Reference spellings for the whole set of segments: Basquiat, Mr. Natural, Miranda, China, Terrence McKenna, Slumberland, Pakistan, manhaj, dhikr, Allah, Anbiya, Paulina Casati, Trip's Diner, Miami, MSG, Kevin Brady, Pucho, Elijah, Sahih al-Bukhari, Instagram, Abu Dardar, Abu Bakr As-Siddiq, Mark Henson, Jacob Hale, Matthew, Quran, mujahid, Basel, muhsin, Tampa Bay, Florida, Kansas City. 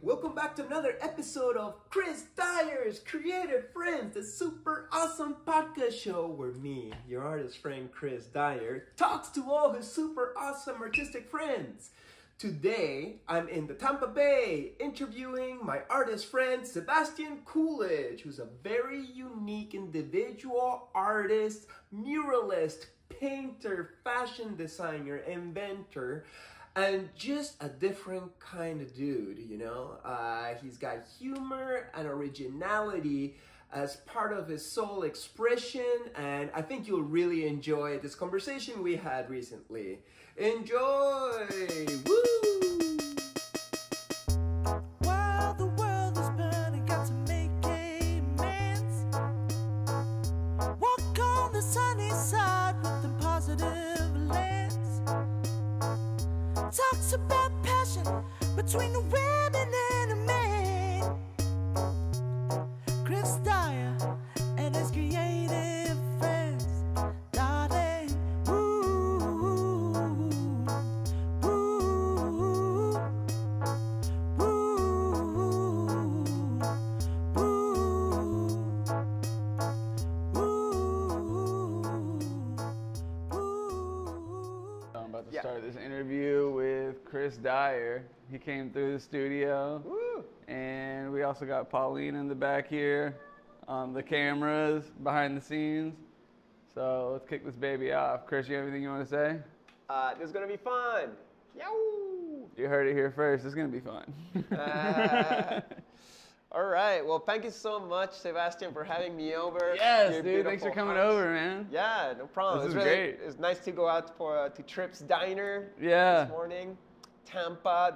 Welcome back to another episode of Chris Dyer's Creative Friends, the super awesome podcast show where me, your artist friend Chris Dyer, talks to all his super awesome artistic friends. Today, I'm in the Tampa Bay interviewing my artist friend Sebastian Coolidge, who's a very unique individual, artist, muralist, painter, fashion designer, inventor, and just a different kind of dude, you know? He's got humor and originality as part of his soul expression, and I think you'll really enjoy this conversation we had recently. Enjoy! Woo! While the world is burning, got to make amends. Walk on the sunny side with a positive lens. Talks about passion between a woman and a man. Chris Dyer and his creative friends. Darling, ooh, ooh, ooh, ooh. I'm about to start this interview with Chris Dyer. He came through the studio. Woo. And we also got Paulina in the back here, on the cameras, behind the scenes. So let's kick this baby off. Chris, you have anything you want to say? This is going to be fun. Yow! You heard it here first. It's going to be fun. All right. Well, thank you so much, Sebastian, for having me over. Yes, dude. Thanks for coming over, man. Yeah, no problem. This is really great. It's nice to go out to Trip's Diner this morning. Tampa,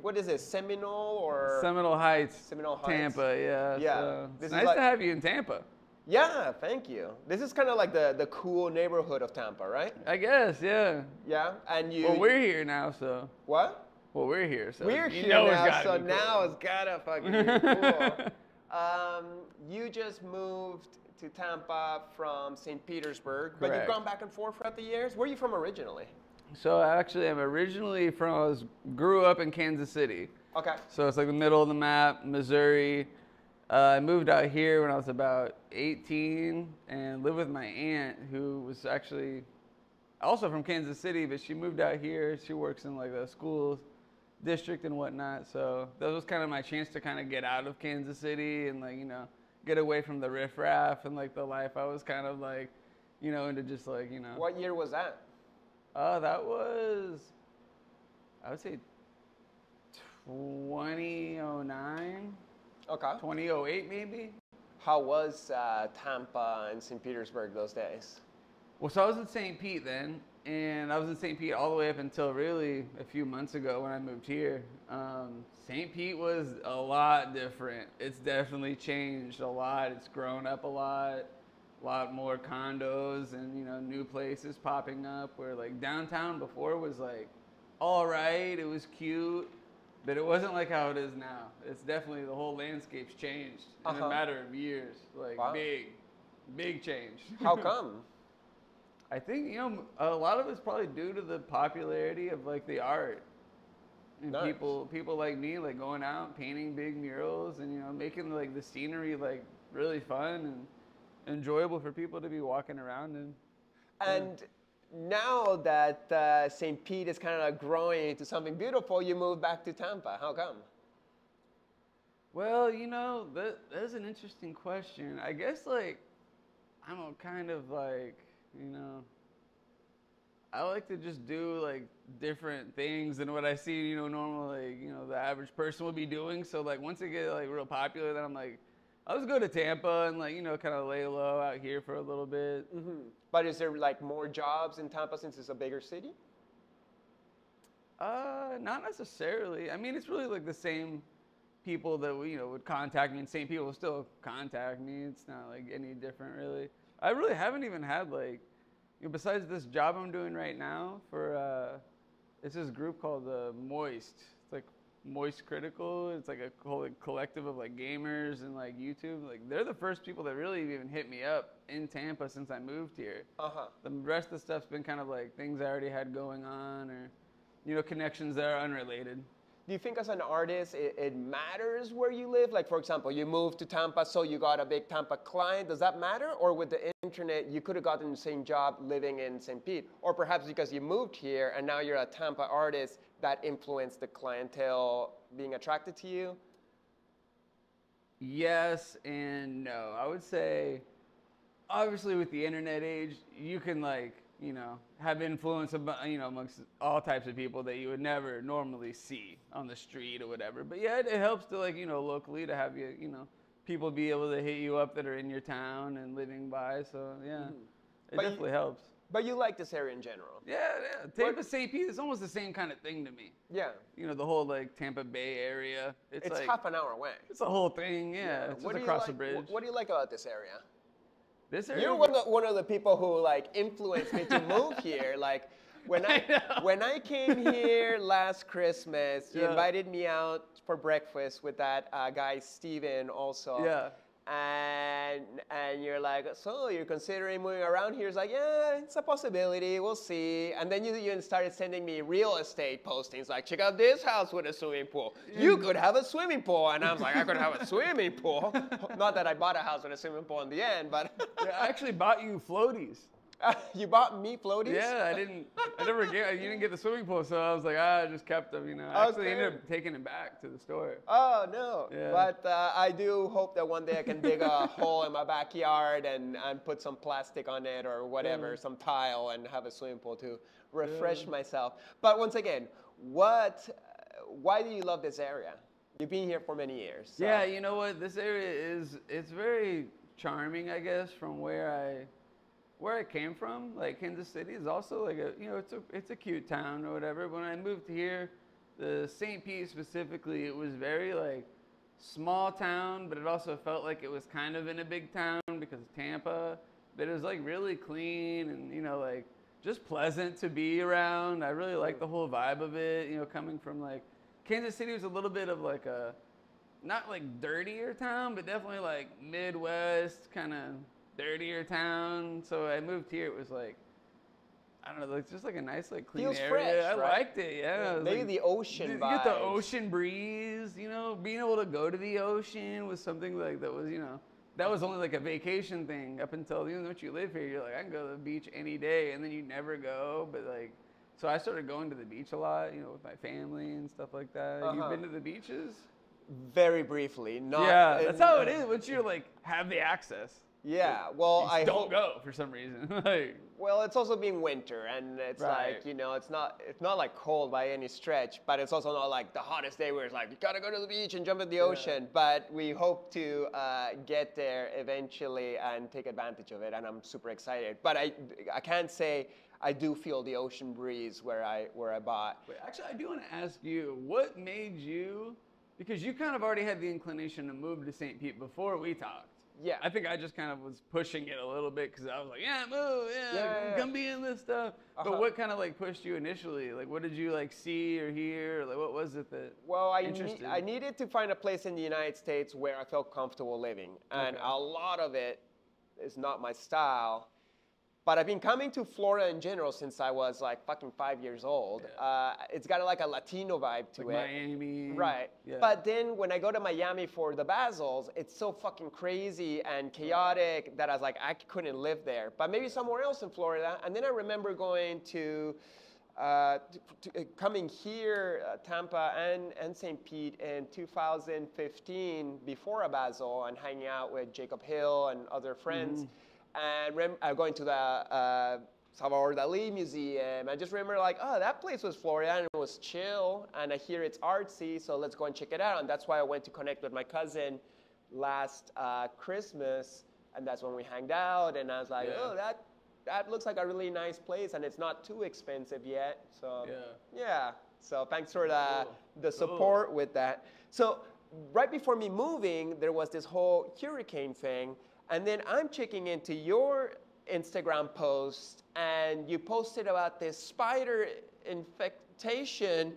what is it, Seminole or? Seminole Heights. Seminole Heights. Tampa, yeah. Yeah. So it's nice to have you in Tampa. Yeah, thank you. This is kind of like the cool neighborhood of Tampa, right? I guess, yeah. Yeah, and you. Well, we're here now, so. What? Well, we're here, so. We're here now, so now it's gotta fucking be cool. You just moved to Tampa from St. Petersburg, but you've gone back and forth throughout the years. Where are you from originally? So actually, I'm originally from, grew up in Kansas City. Okay. So it's like the middle of the map, Missouri. I moved out here when I was about 18 and lived with my aunt, who was actually also from Kansas City, but she moved out here. She works in like a school district and whatnot. So that was kind of my chance to kind of get out of Kansas City and like, you know, get away from the riffraff and like the life I was kind of like, you know, into just like, you know. What year was that? That was, I would say 2009, okay, 2008 maybe. How was Tampa and St. Petersburg those days? Well, so I was in St. Pete then, and I was in St. Pete all the way up until really a few months ago when I moved here. St. Pete was a lot different. It's definitely changed a lot. It's grown up a lot more condos and, you know, new places popping up where like downtown before was like, all right, it was cute, but it wasn't like how it is now. It's definitely the whole landscape's changed in a matter of years, like big change. How come? I think, you know, a lot of it's probably due to the popularity of like the art and people like me, like going out, painting big murals and, you know, making like the scenery like really fun and enjoyable for people to be walking around in. And now that St. Pete is kind of growing into something beautiful, you moved back to Tampa. How come? Well, you know, that's an interesting question. I guess, like, I'm a kind of, like, you know, I like to just do, like, different things than what I see, you know, normally, like, you know, the average person would be doing. So, like, once it gets, like, real popular, then I'm like, I'll just go to Tampa and, like, you know, kind of lay low out here for a little bit. Mm-hmm. But is there, like, more jobs in Tampa since it's a bigger city? Not necessarily. I mean, it's really, like, the same people that, you know, would contact me, and same people still contact me. It's not, like, any different, really. I really haven't even had, like, you know, besides this job I'm doing right now for, it's this group called Moist. It's, like, Moist Critical. It's like a whole like, collective of like gamers and like YouTube. Like they're the first people that really even hit me up in Tampa since I moved here. The rest of the stuff's been kind of like things I already had going on or, you know, connections that are unrelated. Do you think as an artist it matters where you live? Like, for example, you moved to Tampa, so you got a big Tampa client. Does that matter? Or with the internet, you could have gotten the same job living in St. Pete. Or perhaps because you moved here and now you're a Tampa artist, that influenced the clientele being attracted to you? Yes and no. I would say, obviously, with the internet age, you can, like, you know, have influence about, you know, amongst all types of people that you would never normally see on the street or whatever. But yeah, it helps to, like, you know, locally to have, you know, people be able to hit you up that are in your town and living by. So yeah, it definitely helps. But you like this area in general. Yeah. Tampa, St. Pete, it's almost the same kind of thing to me. Yeah. You know, the whole, like, Tampa Bay area. It's like, half an hour away. It's a whole thing, yeah. It's just across the bridge. What do you like about this area? You're one of the people who, like, influenced me to move here. Like, when I came here last Christmas, you invited me out for breakfast with that guy Steven also. Yeah. And you're like, so you're considering moving around here? It's like, yeah, it's a possibility. We'll see. And then you started sending me real estate postings, like, check out this house with a swimming pool. You could have a swimming pool. And I was like, I could have a swimming pool. Not that I bought a house with a swimming pool in the end, but I actually bought you floaties. You bought me floaties? Yeah, you didn't get the swimming pool, so I was like, I just kept them, you know. I actually ended up taking them back to the store. Oh, no. Yeah. But I do hope that one day I can dig a hole in my backyard and put some plastic on it or whatever, some tile, and have a swimming pool to refresh myself. But once again, why do you love this area? You've been here for many years. So. Yeah, you know what? This area it's very charming, I guess, from where I came from. Like, Kansas City is also like a, you know, it's a cute town or whatever. When I moved here, the St. Pete specifically, it was very, like, small town, but it also felt like it was kind of in a big town because of Tampa. But it was, like, really clean and, you know, like, just pleasant to be around. I really liked the whole vibe of it, you know, coming from, like, Kansas City was a little bit of, like, a, not, like, dirtier town, but definitely, like, Midwest kind of dirtier town. So I moved here, it was like, I don't know, it's just like a nice, like, clean area. Fresh, I liked it, yeah. Maybe like, the ocean vibe. You get the ocean breeze, you know, being able to go to the ocean was something like that was, you know, that was only like a vacation thing up until, you know, once you live here, you're like, I can go to the beach any day, and then you never go, but like, so I started going to the beach a lot, you know, with my family and stuff like that. You've been to the beaches? Very briefly, that's how it is, once you're like, have the access. Yeah, well, I don't go for some reason. Like, well, it's also been winter, and it's like, you know, it's not like cold by any stretch, but it's also not like the hottest day where it's like you gotta go to the beach and jump in the ocean. But we hope to get there eventually and take advantage of it, and I'm super excited. But I can't say I do feel the ocean breeze where I bought. Wait, actually, I do want to ask you, what made you, because you kind of already had the inclination to move to St. Pete before we talked. Yeah, I think I just kind of was pushing it a little bit because I was like, come be in this stuff. But what kind of, like, pushed you initially? Like, what did you, like, see or hear? Or, like, what was it that interested? I needed to find a place in the United States where I felt comfortable living. And a lot of it is not my style. But I've been coming to Florida in general since I was, like, fucking 5 years old. Yeah. It's got, like, a Latino vibe to it. Miami. Right. Yeah. But then when I go to Miami for the Basels, it's so fucking crazy and chaotic that I was like, I couldn't live there. But maybe somewhere else in Florida. And then I remember going to, coming here, Tampa and St. Pete in 2015 before a Basel and hanging out with Jacob Hale and other friends. And I'm going to the Salvador Dalí Museum. I just remember, like, oh, that place was Florida and it was chill. And I hear it's artsy, so let's go and check it out. And that's why I went to connect with my cousin last Christmas. And that's when we hanged out. And I was like, oh, that looks like a really nice place. And it's not too expensive yet. So, yeah. So thanks for the support with that. So right before me moving, there was this whole hurricane thing. And then I'm checking into your Instagram post, and you posted about this spider infestation.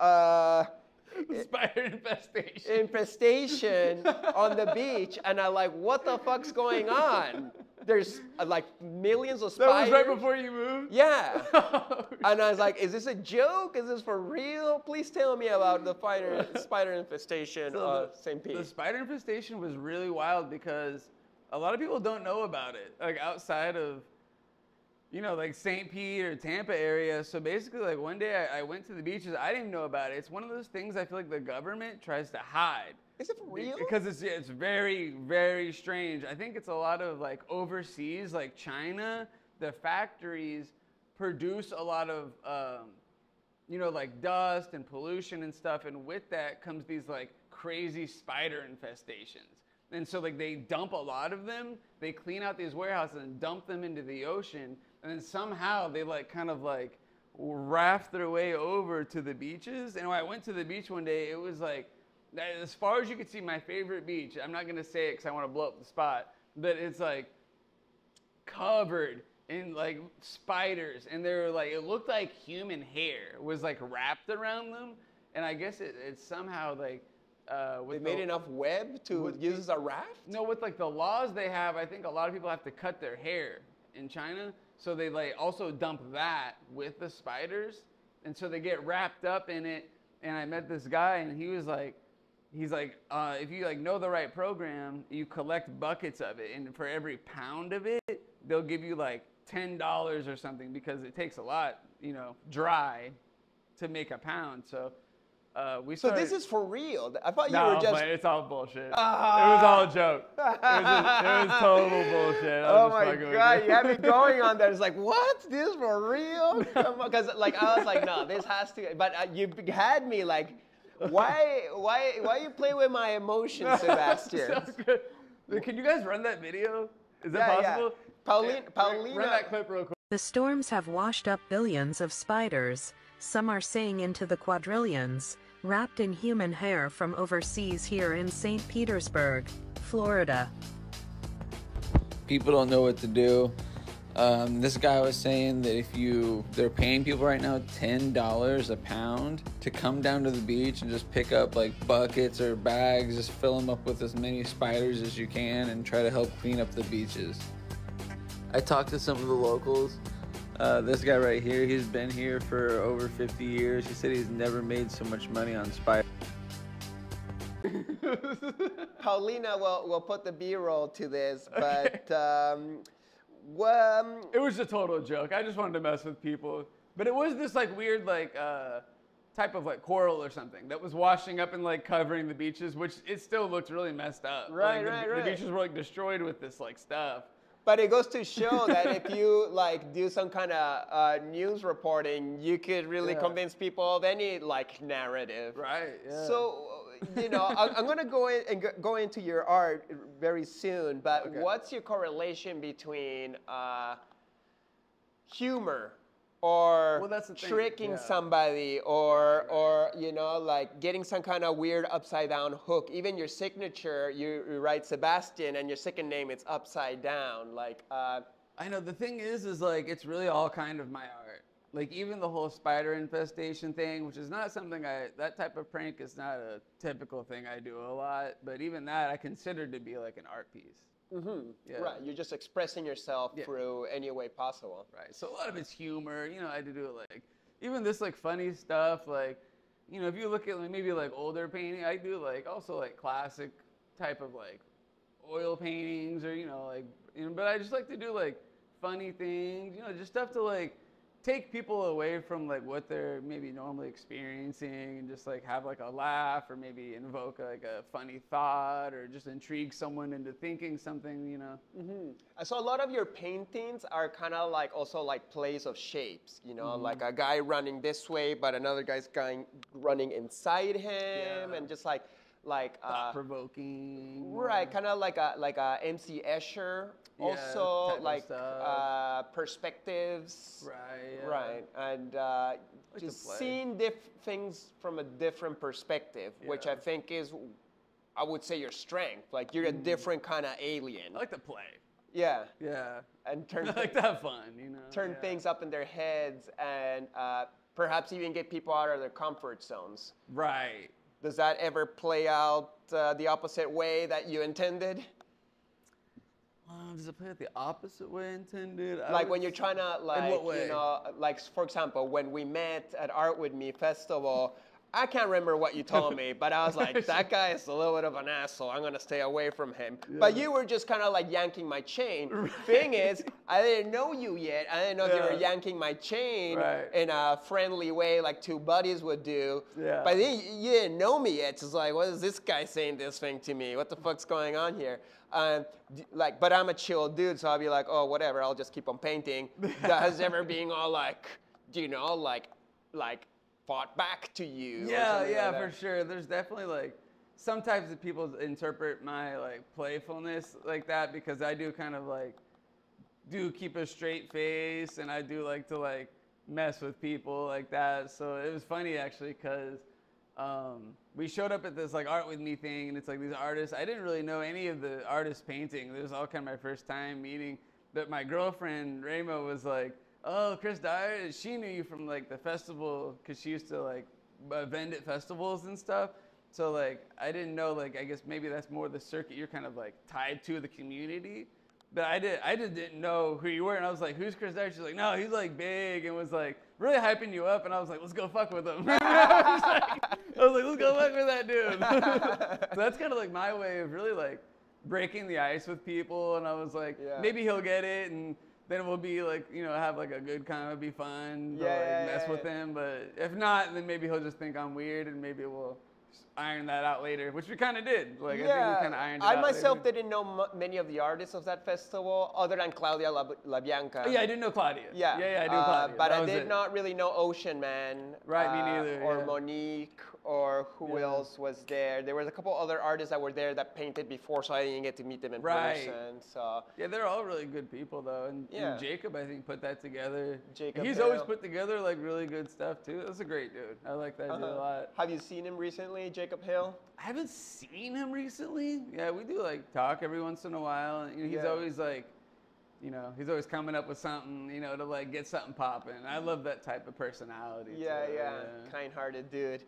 Spider infestation. Infestation on the beach, and I'm like, what the fuck's going on? There's like millions of spiders. That was right before you moved? Yeah. And I was like, is this a joke? Is this for real? Please tell me about the spider infestation of St. Pete. The spider infestation was really wild because a lot of people don't know about it, like outside of, you know, like St. Pete or Tampa area. So basically, like one day I went to the beaches. I didn't know about it. It's one of those things I feel like the government tries to hide. Is it for real? Because it's very, very strange. I think it's a lot of like overseas, like China, the factories produce a lot of, you know, like dust and pollution and stuff. And with that comes these like crazy spider infestations. And so like they dump a lot of them. They clean out these warehouses and dump them into the ocean. And then somehow they like kind of like raft their way over to the beaches. And when I went to the beach one day, it was like, as far as you could see, my favorite beach, I'm not going to say it because I want to blow up the spot, but it's like covered in like spiders. And they were like, it looked like human hair was like wrapped around them. And I guess it somehow like, they made enough web to use as a raft? No, with like the laws they have, I think a lot of people have to cut their hair in China. So they like also dump that with the spiders. And so they get wrapped up in it. And I met this guy and he was like, if you like know the right program, you collect buckets of it. And for every pound of it, they'll give you like $10 or something because it takes a lot, you know, dry to make a pound. So so this is for real? I thought you were just... No, it's all bullshit. It was all a joke. It was total bullshit. Oh my God, you had me going on there. It's like, what? This for real? Because like, I was like, no, this has to... But you had me like, why you play with my emotions, Sebastian? So can you guys run that video? Is that possible? Yeah. Paulina. Run that clip real quick. The storms have washed up billions of spiders. Some are saying into the quadrillions, wrapped in human hair from overseas here in St. Petersburg, Florida. People don't know what to do. This guy was saying that they're paying people right now $10 a pound to come down to the beach and just pick up like buckets or bags, just fill them up with as many spiders as you can and try to help clean up the beaches. I talked to some of the locals. This guy right here, he's been here for over 50 years. He said he's never made so much money on spiders. Paulina will put the B-roll to this, but it was a total joke. I just wanted to mess with people. But it was this like weird like type of like coral or something that was washing up and like covering the beaches, which it still looked really messed up. Right, like, right. The beaches were like destroyed with this like stuff. But it goes to show that if you like do some kind of news reporting, you could really convince people of any like narrative. Right. Yeah. So, you know, I'm gonna go into your art very soon. But what's your correlation between humor or tricking somebody, or you know, like getting some kind of weird upside down hook? Even your signature, you write Sebastian, and your second name it's upside down. Like I know the thing is like it's really all kind of my art. Like even the whole spider infestation thing, which is not something that type of prank is not a typical thing I do a lot. But even that I consider to be like an art piece. Mm-hmm. Yeah. Right, you're just expressing yourself through any way possible. Right, so a lot of it's humor. You know, I do it like, even this like funny stuff, like, you know, if you look at like, maybe like older painting, I do like also like classic type of like oil paintings or, you know, like, you know, but I just like to do like funny things, you know, just stuff to like take people away from like what they're maybe normally experiencing and just like have like a laugh or maybe invoke like a funny thought or just intrigue someone into thinking something, you know. Mm-hmm. So a lot of your paintings are kind of like also like plays of shapes, you know, like a guy running this way, but another guy's running inside him and just like provoking, right? Kind of like a M.C. Escher, also like perspectives, right? Yeah. Right, and like just seeing things from a different perspective, which I think is, I would say, your strength. Like you're a different kind of alien. I like to play. Yeah. Yeah. And turn to have fun, you know. Turn things up in their heads and perhaps even get people out of their comfort zones. Right. Does that ever play out the opposite way that you intended? Does it play it the opposite way intended? Like when you're trying to, like, you know, like for example, when we met at Art With Me Festival, I can't remember what you told me, but I was like, that guy is a little bit of an asshole. I'm going to stay away from him. Yeah. But you were just kind of like yanking my chain. Right. Thing is, I didn't know you yet. I didn't know if you were yanking my chain in a friendly way like two buddies would do. Yeah. But you didn't know me yet. So it's like, what is this guy saying this thing to me? What the fuck's going on here? Like, but I'm a chill dude, so I'll be like, oh, whatever. I'll just keep on painting. Does ever being all like, you know, like, fought back to you. Yeah, yeah, like for sure. There's definitely like, sometimes people interpret my like playfulness like that because I do kind of like, do keep a straight face and I do like to like mess with people like that. So it was funny actually because we showed up at this like Art With Me thing and it's like these artists, I didn't really know any of the artists painting. It was all kind of my first time meeting, but my girlfriend Rayma was like, oh, Chris Dyer, she knew you from like the festival because she used to like vend at festivals and stuff. So like, I didn't know, like, I guess maybe that's more the circuit you're kind of like tied to the community. But I just didn't know who you were. And I was like, who's Chris Dyer? She's like, no, he's like big and was like really hyping you up. And I was like, let's go fuck with him. I was like, let's go fuck with that dude. So that's kind of like my way of really like breaking the ice with people. And I was like, maybe he'll get it. And then we'll be like, you know, have like a good kind of be fun, mess with him. But if not, then maybe he'll just think I'm weird and maybe we'll iron that out later, which we kind of did. Like, I think we kind of ironed it out. I myself didn't know many of the artists of that festival other than Claudia LaBianca. Oh, yeah, I didn't know Claudia. Yeah, yeah, yeah, I knew Claudia. But I did not really know Ocean Man. Right, me neither. Or Monique or who else was there. There was a couple other artists that were there that painted before, so I didn't get to meet them in person. So. Yeah, they're all really good people, though. And Jacob, I think, put that together. Jacob Hale. He's always put together, like, really good stuff, too. That's a great dude. I like that dude a lot. Have you seen him recently, Jacob Hale? I haven't seen him recently. Yeah, we do, like, talk every once in a while. And, you know, he's always, like, you know, he's always coming up with something, you know, to, like, get something popping. I love that type of personality. Yeah, too. Yeah. Kind-hearted dude.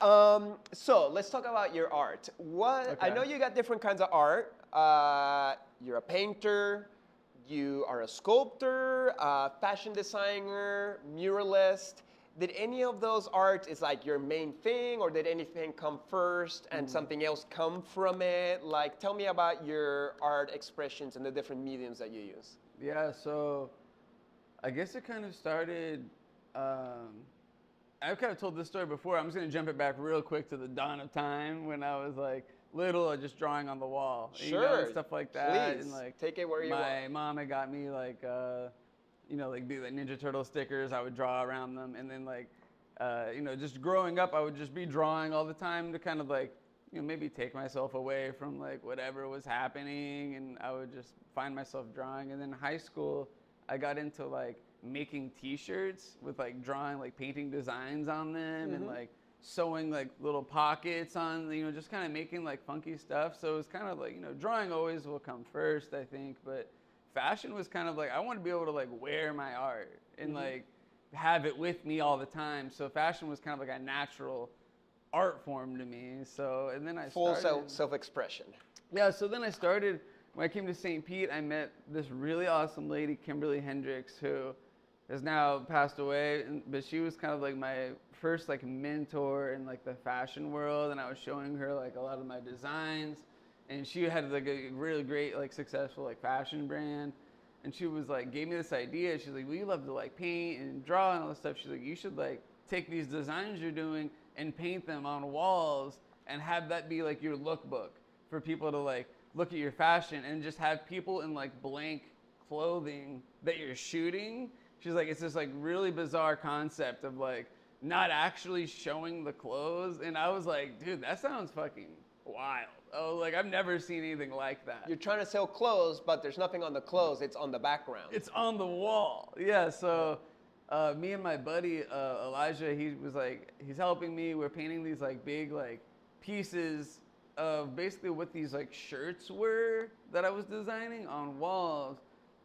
So let's talk about your art. I know you got different kinds of art. You're a painter, you are a sculptor, fashion designer, muralist. Did any of those arts is like your main thing, or did anything come first and something else come from it? Like, tell me about your art expressions and the different mediums that you use. Yeah, so I guess it kind of started, I've kind of told this story before. I'm just going to jump it back real quick to the dawn of time when I was like little or just drawing on the wall. Sure. You know, and stuff like that. Please. And like, take it where you want. My mom had got me like, you know, like the Ninja Turtle stickers. I would draw around them. And then like, you know, just growing up, I would just be drawing all the time to kind of like, you know, maybe take myself away from like whatever was happening. And I would just find myself drawing. And then in high school, I got into like, making t-shirts with like drawing, like painting designs on them and like sewing like little pockets on, you know, just kind of making like funky stuff. So it was kind of like, you know, drawing always will come first, I think. But fashion was kind of like, I want to be able to like wear my art and like have it with me all the time. So fashion was kind of like a natural art form to me. So, and then I started. Full self-expression. Yeah. So then I started, when I came to St. Pete, I met this really awesome lady, Kimberly Hendricks, who has now passed away, but she was kind of like my first like mentor in like the fashion world, and I was showing her like a lot of my designs, and she had like a really great like successful like fashion brand, and she was like, gave me this idea. She's like, well, you love to like paint and draw and all this stuff. She's like, you should like take these designs you're doing and paint them on walls and have that be like your lookbook for people to like look at your fashion, and just have people in like blank clothing that you're shooting. She's like, it's this like really bizarre concept of like not actually showing the clothes. And I was like, dude, that sounds fucking wild. Oh, like I've never seen anything like that. You're trying to sell clothes, but there's nothing on the clothes. It's on the background. It's on the wall. Yeah. So me and my buddy, Elijah, he was like, he's helping me. We're painting these like big like pieces of basically what these like shirts were that I was designing on walls.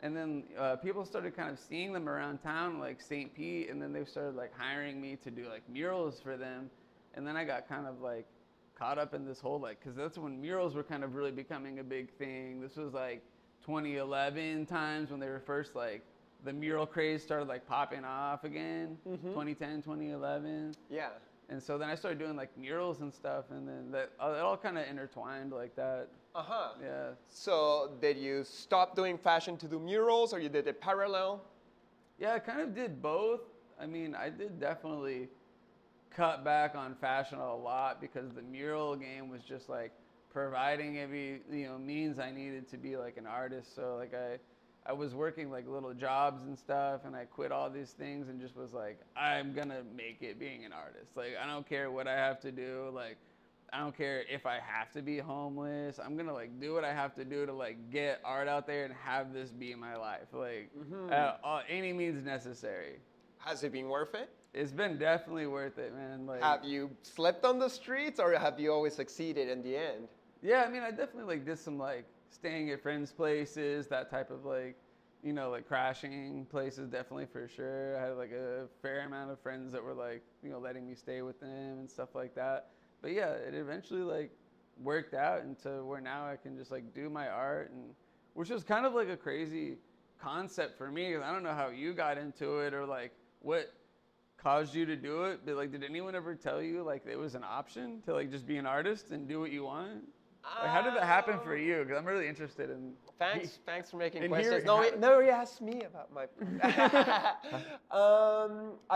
And then people started kind of seeing them around town, like St. Pete, and then they started like hiring me to do like murals for them. And then I got kind of like caught up in this whole like, because that's when murals were kind of really becoming a big thing. This was like 2011 times when they were first like, the mural craze started like popping off again, 2010, 2011. Yeah. And so then I started doing like murals and stuff, and then that, it all kind of intertwined like that. Uh-huh. Yeah. So did you stop doing fashion to do murals, or you did it parallel? Yeah, I kind of did both. I mean, I did definitely cut back on fashion a lot because the mural game was just like providing every, you know, means I needed to be like an artist. So like I was working like little jobs and stuff, and I quit all these things and just was like, I'm gonna make it being an artist. Like, I don't care what I have to do. Like, I don't care if I have to be homeless. I'm gonna like do what I have to do to like get art out there and have this be my life. Like, any means necessary. Has it been worth it? It's been definitely worth it, man. Like, have you slept on the streets, or have you always succeeded in the end? Yeah, I mean, I definitely like did some like, staying at friends' places, that type of like, you know, like crashing places, definitely for sure. I had like a fair amount of friends that were like, you know, letting me stay with them and stuff like that. But yeah, it eventually like worked out into where now I can just like do my art, and which was kind of like a crazy concept for me, because I don't know how you got into it or like what caused you to do it. But like, did anyone ever tell you like it was an option to like just be an artist and do what you want? Like, how did that happen for you? Because I'm really interested in... Thanks for making questions. Nobody asked me about my... I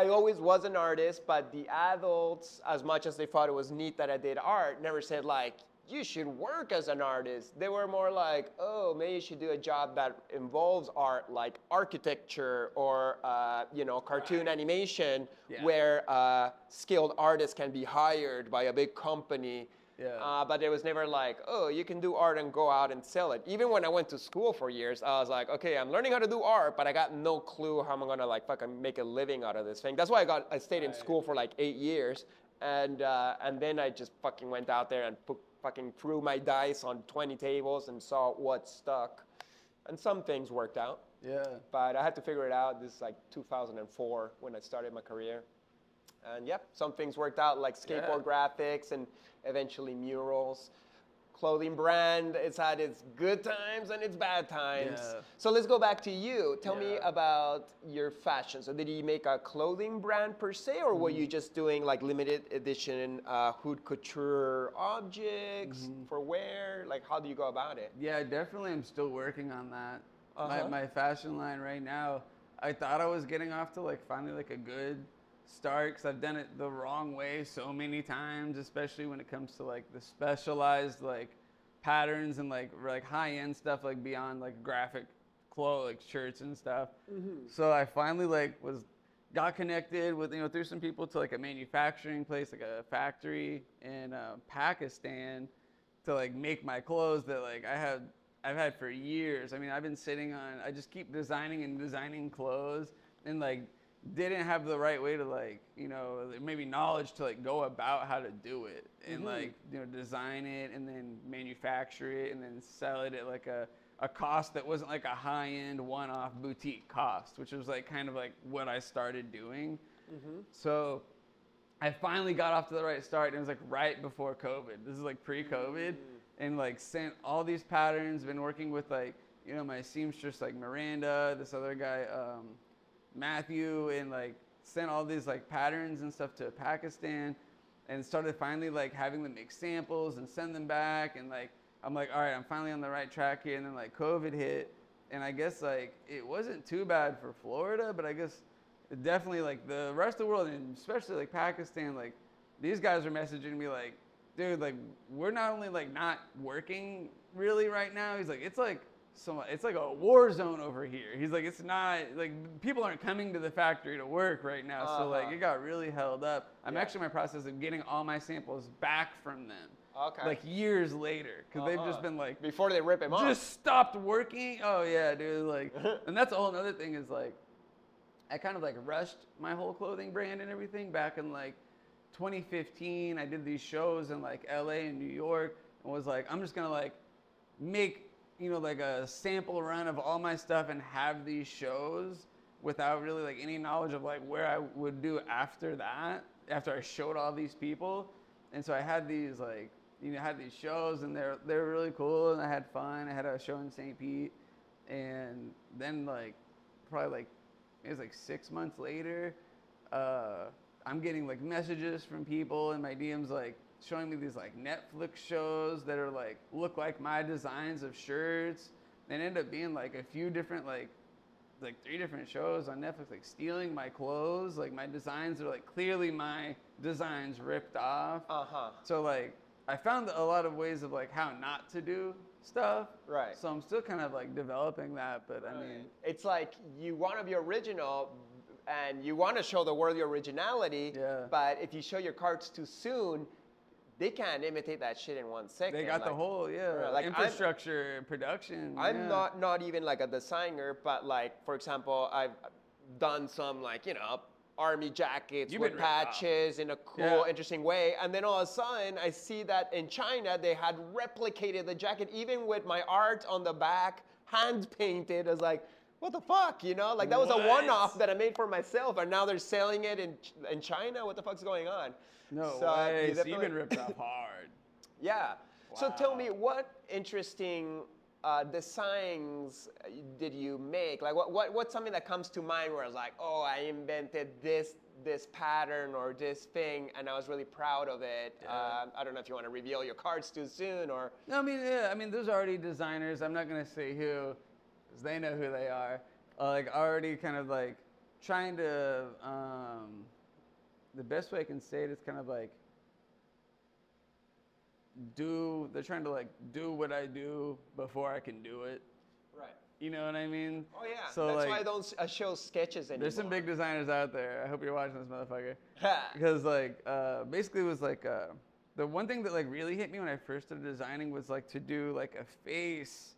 always was an artist, but the adults, as much as they thought it was neat that I did art, never said, like, you should work as an artist. They were more like, oh, maybe you should do a job that involves art, like architecture or, you know, cartoon animation, where skilled artists can be hired by a big company. Yeah. But it was never like, oh, you can do art and go out and sell it. Even when I went to school for years, I was like, okay, I'm learning how to do art, but I got no clue how I'm gonna like fucking make a living out of this thing. That's why I stayed in school for like 8 years, and then I just fucking went out there and fucking threw my dice on 20 tables and saw what stuck, and some things worked out. Yeah. But I had to figure it out. This is like 2004 when I started my career. And yep, some things worked out, like skateboard graphics and eventually murals. Clothing brand, it's had its good times and its bad times. Yeah. So let's go back to you. Tell me about your fashion. So did you make a clothing brand per se, or were you just doing like limited edition haute couture objects for wear? Like, how do you go about it? Yeah, definitely I'm still working on that. My fashion line right now, I thought I was getting off to like finally like a good start, because I've done it the wrong way so many times, especially when it comes to like the specialized like patterns and like high-end stuff, like beyond like graphic clothes, like shirts and stuff. So I finally like got connected with, you know, through some people to like a manufacturing place, like a factory in Pakistan, to like make my clothes that like I've had for years. I mean, I've been sitting on, I just keep designing clothes, and like didn't have the right way to like, you know, maybe knowledge to like go about how to do it, and like, you know, design it and then manufacture it and then sell it at like a cost that wasn't like a high-end one-off boutique cost, which was like kind of like what I started doing. So I finally got off to the right start, and it was like right before COVID. This is like pre-COVID, and like sent all these patterns, been working with like, you know, my seamstress like Miranda, this other guy, Matthew, and like sent all these like patterns and stuff to Pakistan, and started finally like having them make samples and send them back, and like I'm like, all right, I'm finally on the right track here. And then like COVID hit, and I guess like it wasn't too bad for Florida, but I guess definitely like the rest of the world, and especially like Pakistan, like these guys were messaging me like, dude, like we're not only like not working really right now, he's like, it's like it's like a war zone over here. He's like, it's not, like, people aren't coming to the factory to work right now. So, like, it got really held up. I'm actually in my process of getting all my samples back from them. Okay. Like, years later. Because they've just been, like... Before they rip them off. Just stopped working. Oh, yeah, dude. Like, and that's a whole other thing is, like, I kind of, like, rushed my whole clothing brand and everything back in, like, 2015. I did these shows in, like, L.A. and New York, and was like, I'm just going to, like, make... you know, like a sample run of all my stuff and have these shows without really like any knowledge of like where I would do after that, after I showed all these people. And so I had these like, you know, I had these shows, and they're really cool, and I had fun. I had a show in St. Pete, And then like probably like it was like 6 months later, I'm getting like messages from people in my DMs like showing me these like Netflix shows that are like look like my designs of shirts, and end up being like a few different like three different shows on Netflix like stealing my clothes, like my designs are like clearly my designs ripped off. So like I found a lot of ways of like how not to do stuff. Right. So I'm still kind of like developing that, but I mean, it's like you want to be original and you want to show the world your originality. Yeah. But if you show your cards too soon, they can't imitate that shit in 1 second. They got like, the whole like infrastructure production. I'm not even like a designer, but like for example, I've done some like army jackets with patches in a cool, interesting way. And then all of a sudden, I see that in China, they had replicated the jacket, even with my art on the back, hand-painted. I was like, what the fuck, you know? Like, that was a one-off that I made for myself, and now they're selling it in China? What the fuck's going on? No way. So you've been ripped off hard. Yeah. Wow. So tell me, what interesting designs did you make? Like what's something that comes to mind where I was like, oh, I invented this pattern or this thing and I was really proud of it. Yeah. I don't know if you want to reveal your cards too soon or. No, I mean, yeah, I mean, there's already designers. I'm not going to say who, because they know who they are. Like already kind of like trying to, the best way I can say it is kind of like, they're trying to like do what I do before I can do it. Right. You know what I mean? Oh yeah. So that's like, why I don't show sketches anymore. There's some big designers out there. I hope you're watching this motherfucker. Because like basically it was like the one thing that like really hit me when I first started designing was like to do like a face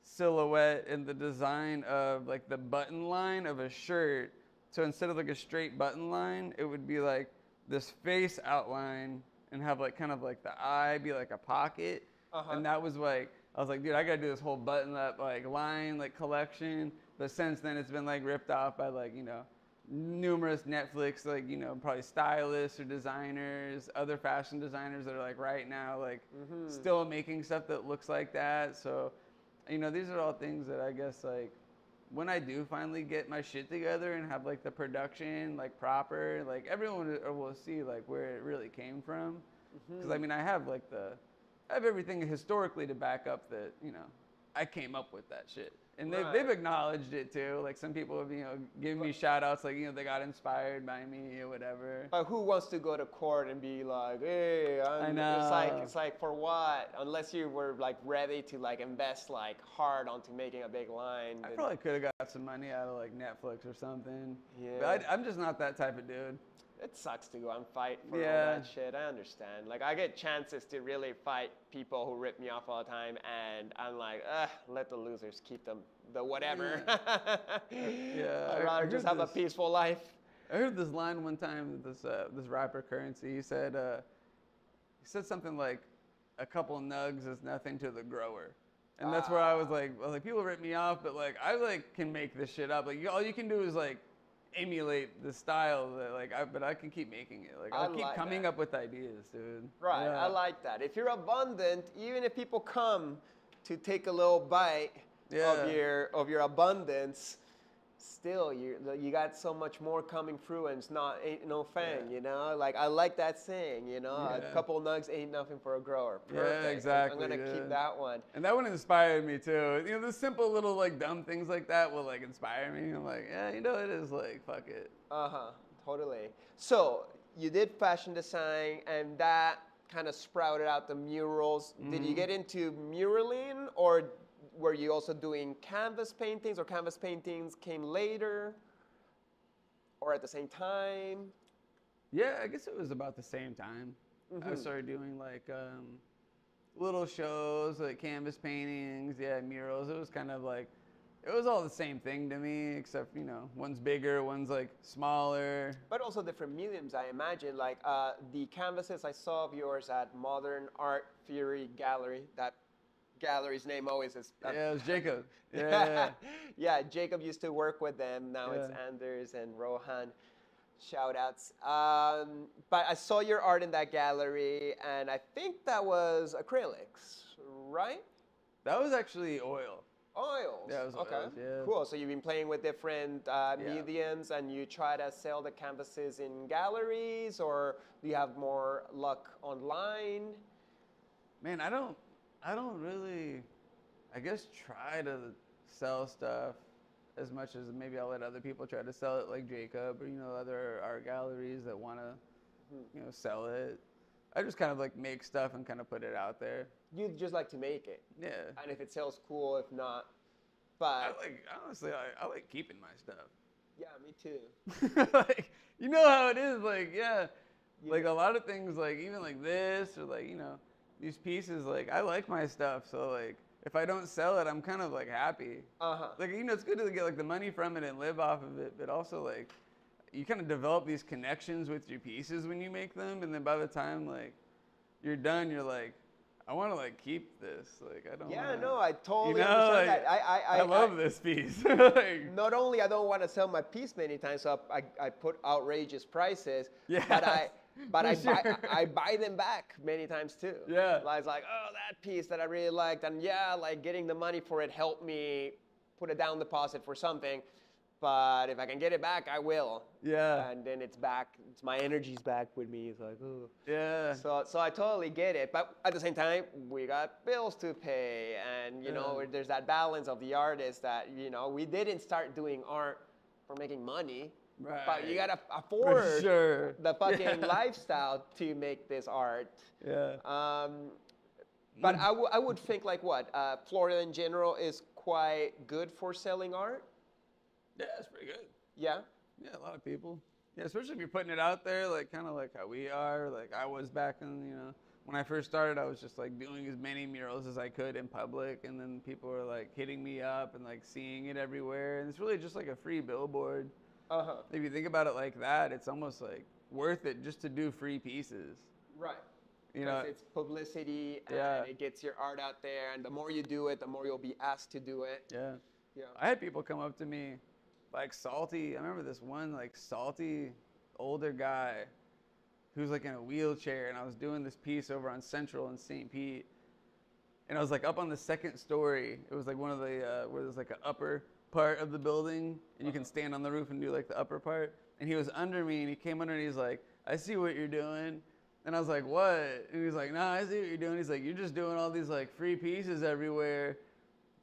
silhouette in the design of like the button line of a shirt. So instead of like a straight button line, it would be like this face outline and have like kind of like the eye be like a pocket. And that was like, I was like, dude, I gotta do this whole button up like line, like collection. But since then it's been like ripped off by like, numerous Netflix, like, probably stylists or designers, other fashion designers that are like right now, like still making stuff that looks like that. So, these are all things that I guess like, when I do finally get my shit together and have like the production like proper, like everyone will see like where it really came from. Because I mean, I have everything historically to back up that, I came up with that shit. And they've acknowledged it too. Like some people have, given me shout outs, like, they got inspired by me or whatever. But who wants to go to court and be like, hey, I know. It's like for what? Unless you were like ready to like invest like hard onto making a big line. I probably could have got some money out of like Netflix or something. Yeah. But I'm just not that type of dude. It sucks to go and fight for all that shit. I understand. Like, I get chances to really fight people who rip me off all the time, and I'm like, let the losers keep them, the whatever. I'd rather just have a peaceful life. I heard this line one time, this rapper Currency, he said something like, a couple nugs is nothing to the grower. And that's where I was like, people rip me off, but like, I like can make this shit up. Like, all you can do is like, emulate the style that but I can keep making it. Like I'll keep coming up with ideas, dude. Right, I like that. If you're abundant, even if people come to take a little bite of your abundance, still you got so much more coming through, and it's not ain't no fang, Like I like that saying, a couple nugs ain't nothing for a grower. Perfect. Yeah, exactly. I'm gonna keep that one. And that one inspired me too. The simple little like dumb things like that will like inspire me. I'm like, yeah, it is like fuck it. Totally. So you did fashion design, and that kind of sprouted out the murals. Mm-hmm. Did you get into muraling or? Were you also doing canvas paintings, or canvas paintings came later or at the same time? Yeah, I guess it was about the same time. I started doing like little shows, like canvas paintings, murals. It was kind of like, it was all the same thing to me, except, one's bigger, one's like smaller. But also different mediums, I imagine. Like the canvases I saw of yours at Modern Art Theory Gallery, that gallery's name always is it was Jacob. Jacob used to work with them. Now it's Anders and Rohan, shout outs. But I saw your art in that gallery, and I think that was acrylics, right? That was actually oil. oils. Yeah, it was oils, yeah. Cool. So you've been playing with different mediums, and you try to sell the canvases in galleries, or do you have more luck online? Man, I don't really, I guess, try to sell stuff as much as maybe I'll let other people try to sell it, like Jacob, or, you know, other art galleries that want to, you know, sell it. I just kind of like make stuff and kind of put it out there. You just like to make it. Yeah. And if it sells, cool. If not, but I like keeping my stuff. Yeah, me too. Like, you know how it is. Like, yeah. Like a lot of things, like even like this, or like, you know, these pieces, like I like my stuff. So like if I don't sell it, I'm kind of like happy. Like, you know, it's good to get like the money from it and live off of it, but also like, you kind of develop these connections with your pieces when you make them, and then by the time like you're done, you're like, I want to like keep this. Like, I don't. Yeah, no, I totally understand that. I love this piece. Like, not only I don't want to sell my piece many times, so I put outrageous prices. Yeah. But I buy them back many times too. Yeah. Like, it's like, oh, that piece that I really liked, and yeah, like getting the money for it helped me put a down deposit for something. But if I can get it back, I will. Yeah. And then it's back. It's my energy's back with me. It's like, ooh. Yeah. So I totally get it. But at the same time, we got bills to pay, and you know, there's that balance of the artist that, you know, we didn't start doing art for making money. Right. But you gotta afford the fucking lifestyle to make this art. Yeah. But I would think like what Florida in general is quite good for selling art. Yeah, it's pretty good. Yeah? Yeah, a lot of people. Yeah, especially if you're putting it out there, like kind of like how we are. Like I was back in, you know, when I first started, I was just like doing as many murals as I could in public. And then people were like hitting me up and like seeing it everywhere. And it's really just like a free billboard. Uh-huh. If you think about it like that, it's almost like worth it just to do free pieces. Right. You know, it's publicity and it gets your art out there. And the more you do it, the more you'll be asked to do it. Yeah. Yeah. I had people come up to me. Like salty, I remember this one like salty older guy who's like in a wheelchair, and I was doing this piece over on Central in St. Pete, and I was like up on the second story. It was like one of the where there's like an upper part of the building, and you can stand on the roof and do like the upper part. And he was under me, and he came under, and he's like, "I see what you're doing," and I was like, "What?" And he's like, "Nah, I see what you're doing." He's like, "You're just doing all these like free pieces everywhere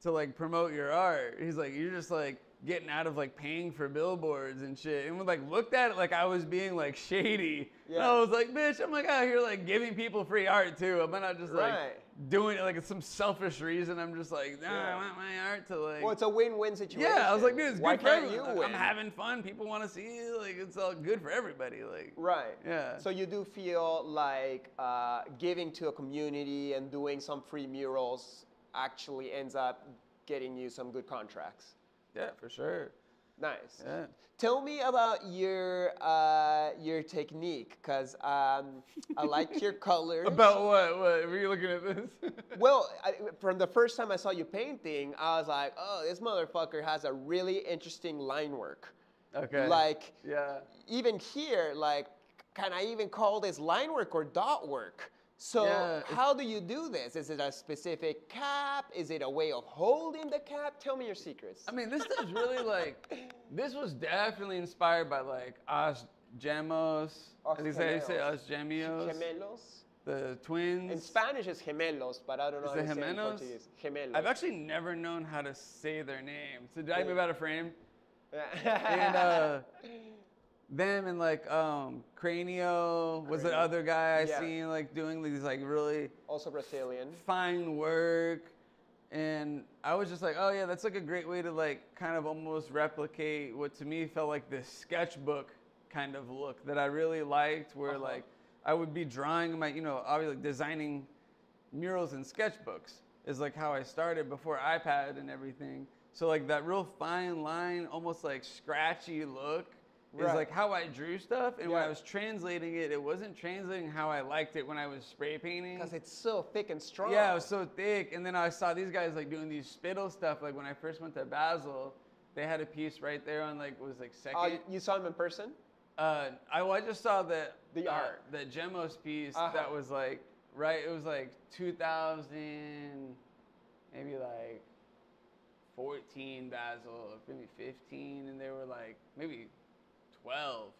to like promote your art." He's like, "You're just like getting out of like paying for billboards and shit." And we like looked at it like I was being like shady. Yeah. And I was like, bitch, I'm like out here like giving people free art too. I'm not just like doing it like it's some selfish reason. I'm just like, nah, I want my art to like. Well, it's a win-win situation. Yeah, I was like, dude, it's good for everyone. Like, I'm having fun. People want to see it. Like, it's all good for everybody. Like, right. Yeah. So you do feel like giving to a community and doing some free murals actually ends up getting you some good contracts. Yeah, for sure. Nice. Yeah. Tell me about your technique, because I like your colors. About what? What were you looking at this? Well, from the first time I saw you painting, I was like, oh, this motherfucker has a really interesting line work. Okay. Like, even here, like, can I even call this line work or dot work? So how do you do this? Is it a specific cap? Is it a way of holding the cap? Tell me your secrets. I mean, this is really like, this was definitely inspired by like Os Gêmeos. As you say, Os Gêmeos. Gemelos. The twins. In Spanish it's gemelos, but I don't know how to say in Portuguese. Gemelos. I've actually never known how to say their names. So did I move out of frame? And them and like Cranio was the other guy I seen like doing these like really also Brazilian fine work, and I was just like, oh yeah, that's like a great way to like kind of almost replicate what to me felt like this sketchbook kind of look that I really liked, where like I would be drawing my, you know, obviously like designing murals and sketchbooks is like how I started before iPad and everything. So like that real fine line, almost like scratchy look. Is like how I drew stuff, and when I was translating it, it wasn't translating how I liked it when I was spray painting. Because it's so thick and strong. Yeah, it was so thick, and then I saw these guys like doing these spittle stuff. Like when I first went to Basel, they had a piece right there on like was like second. You saw him in person? I just saw the art, the Gêmeos piece that was like right. It was like 2000, maybe like 14 Basel, or maybe 15, and they were like maybe 12.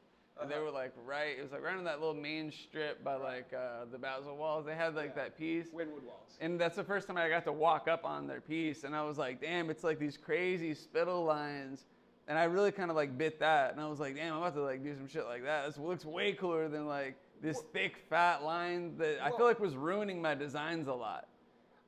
And they were like right, it was like right on that little main strip by like the Basel Walls. They had like that piece. Wynwood Walls. And that's the first time I got to walk up on their piece. And I was like, damn, it's like these crazy spittle lines. And I really kind of like bit that. And I was like, damn, I'm about to like do some shit like that. This looks way cooler than like this thick fat line that I feel like was ruining my designs a lot.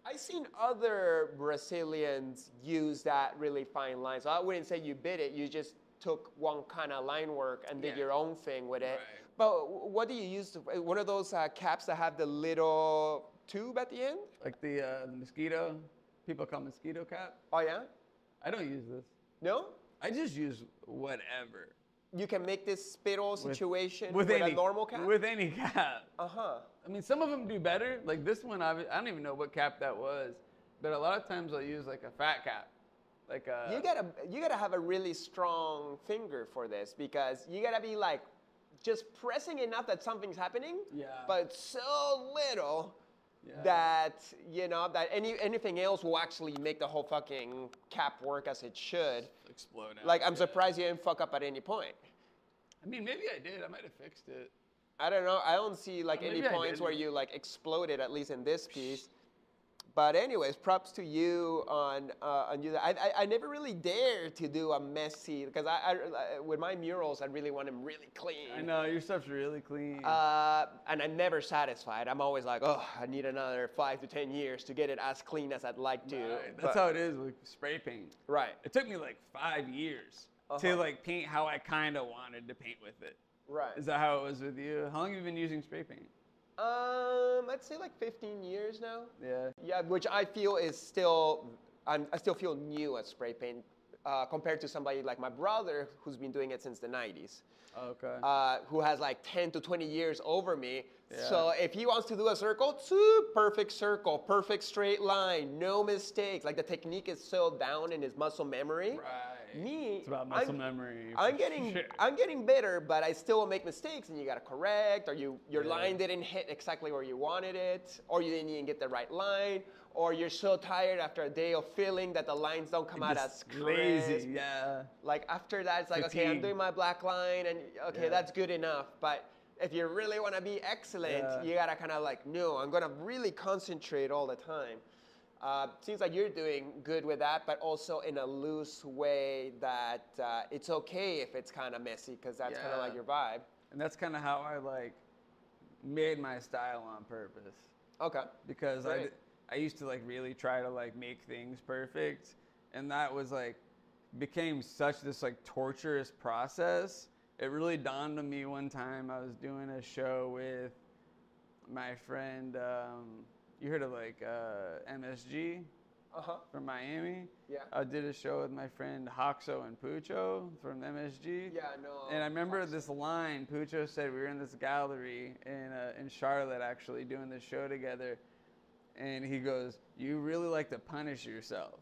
I've seen other Brazilians use that really fine line. So I wouldn't say you bit it, you just took one kind of line work and did your own thing with it. Right. But what do you use? One of those caps that have the little tube at the end? Like the mosquito, people call mosquito cap. Oh yeah? I don't use this. No? I just use whatever. You can make this spittle situation with a normal cap? With any cap. Uh-huh. I mean, some of them do better. Like this one, I don't even know what cap that was. But a lot of times I'll use like a fat cap. Like a, you gotta have a really strong finger for this, because you gotta be like just pressing enough that something's happening, but so little that you know that anything else will actually make the whole fucking cap work as it should. Just explode out. Like I'm surprised you didn't fuck up at any point. I mean, maybe I did. I might have fixed it. I don't know. I don't see like any points where you like exploded, at least in this piece. But anyways, props to you on you. I never really dare to do a messy, because I with my murals, I really want them really clean. I know, your stuff's really clean. And I'm never satisfied. I'm always like, oh, I need another 5 to 10 years to get it as clean as I'd like to. Right. That's how it is with spray paint. Right. It took me like 5 years to like paint how I kind of wanted to paint with it. Right. Is that how it was with you? How long have you been using spray paint? I'd say like 15 years now. Yeah. Yeah, which I feel is still, I still feel new at spray paint compared to somebody like my brother who's been doing it since the 90s. Okay. Who has like 10 to 20 years over me. Yeah. So if he wants to do a circle, perfect circle, perfect straight line, no mistakes. Like the technique is so down in his muscle memory. Right. Me, it's about muscle memory. I'm getting better, but I still make mistakes, and you gotta correct, or your line didn't hit exactly where you wanted it, or you didn't even get the right line, or you're so tired after a day of filling that the lines don't come out as crazy. Yeah. Like after that, it's like fatigue. Okay, I'm doing my black line, and that's good enough, but. If you really want to be excellent, you gotta kind of like, no, I'm gonna really concentrate all the time. Seems like you're doing good with that, but also in a loose way that it's okay if it's kind of messy, because that's kind of like your vibe. And that's kind of how I like made my style on purpose. Okay. Because I used to like really try to like make things perfect, and that was like became such this like torturous process. It really dawned on me one time. I was doing a show with my friend, you heard of like MSG from Miami? Yeah. I did a show with my friend Hoxo and Pucho from MSG. Yeah, no. And I remember this line, Pucho said, we were in this gallery in Charlotte actually doing this show together. And he goes, you really like to punish yourself.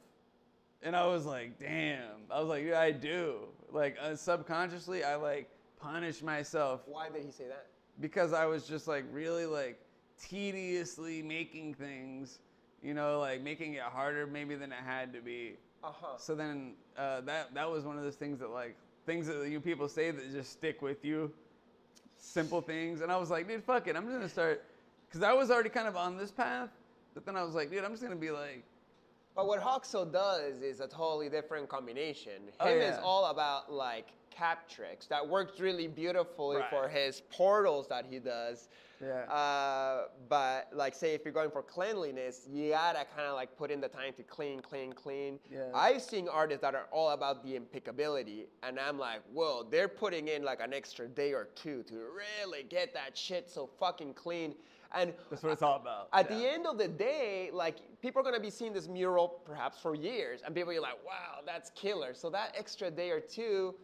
And I was like, damn. I was like, yeah, I do. Like, subconsciously, I, like, punish myself. Why did he say that? Because I was just, like, really, like, tediously making things, you know, like, making it harder maybe than it had to be. Uh-huh. So then that was one of those things that, like, things that you people say that just stick with you. Simple things. And I was like, dude, fuck it. I'm just going to start. Because I was already kind of on this path. But then I was like, dude, I'm just going to be, like, but what Hoxo does is a totally different combination. Him is all about like cap tricks that worked really beautifully for his portals that he does. Yeah. But like, say if you're going for cleanliness, you gotta kind of like put in the time to clean, clean, clean. Yeah. I've seen artists that are all about the impeccability, and I'm like, whoa, they're putting in like an extra day or two to really get that shit so fucking clean. And that's what it's all about. At the end of the day, like, people are going to be seeing this mural perhaps for years, and people are like, wow, that's killer. So that extra day or two,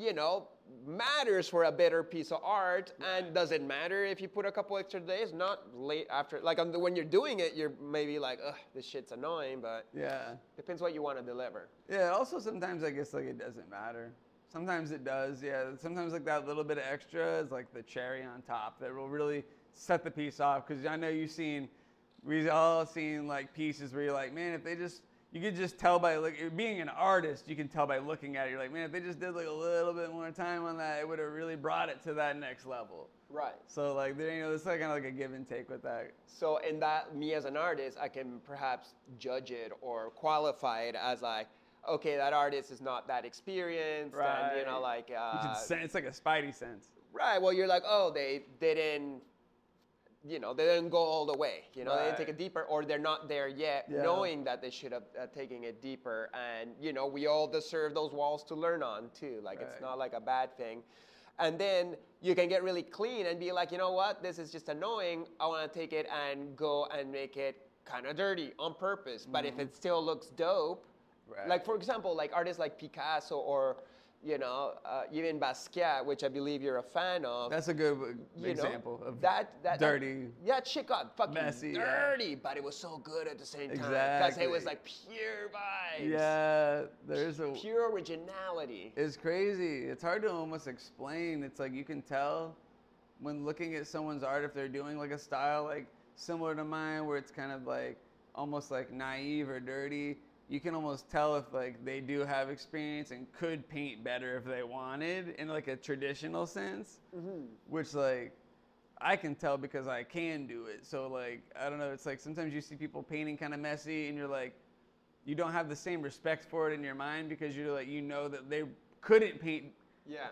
you know, matters for a better piece of art. And does it matter if you put a couple extra days? Not late after. Like, when you're doing it, you're maybe like, ugh, this shit's annoying. But depends what you want to deliver. Yeah, also sometimes I guess, like, it doesn't matter. Sometimes it does, yeah. Sometimes, like, that little bit of extra is, like, the cherry on top that will really set the piece off, because I know we've all seen like pieces where you're like, man, if they just, You could just tell by being an artist, you can tell by looking at it. You're like, man, if they just did like a little bit more time on that, it would have really brought it to that next level. Right. So like, you know, it's like kind of like a give and take with that. So in that, me as an artist, I can perhaps judge it or qualify it as like, okay, that artist is not that experienced, right. And you know, like you can sense, it's like a spidey sense. Right. Well, you're like, oh, they didn't. You know, they didn't go all the way, you know, right. They didn't take it deeper, or they're not there yet, yeah. Knowing that they should have taken it deeper. And, you know, we all deserve those walls to learn on, too. Like, right. It's not like a bad thing. And then you can get really clean and be like, you know what, this is just annoying. I want to take it and go and make it kind of dirty on purpose. But if it still looks dope, right. Like, for example, like artists like Picasso or... You know, even Basquiat, which I believe you're a fan of. That's a good example of that dirty. Yeah, shit got fucking messy, dirty, yeah. But it was so good at the same time. Exactly. Because it was like pure vibes. Yeah, there's a... Pure originality. It's crazy. It's hard to almost explain. It's like you can tell when looking at someone's art if they're doing like a style like similar to mine where it's kind of like almost like naive or dirty. You can almost tell if like they do have experience and could paint better if they wanted in like a traditional sense, which like I can tell because I can do it. So like, I don't know. It's like sometimes you see people painting kind of messy and you're like, you don't have the same respect for it in your mind because you're like, you know that they couldn't paint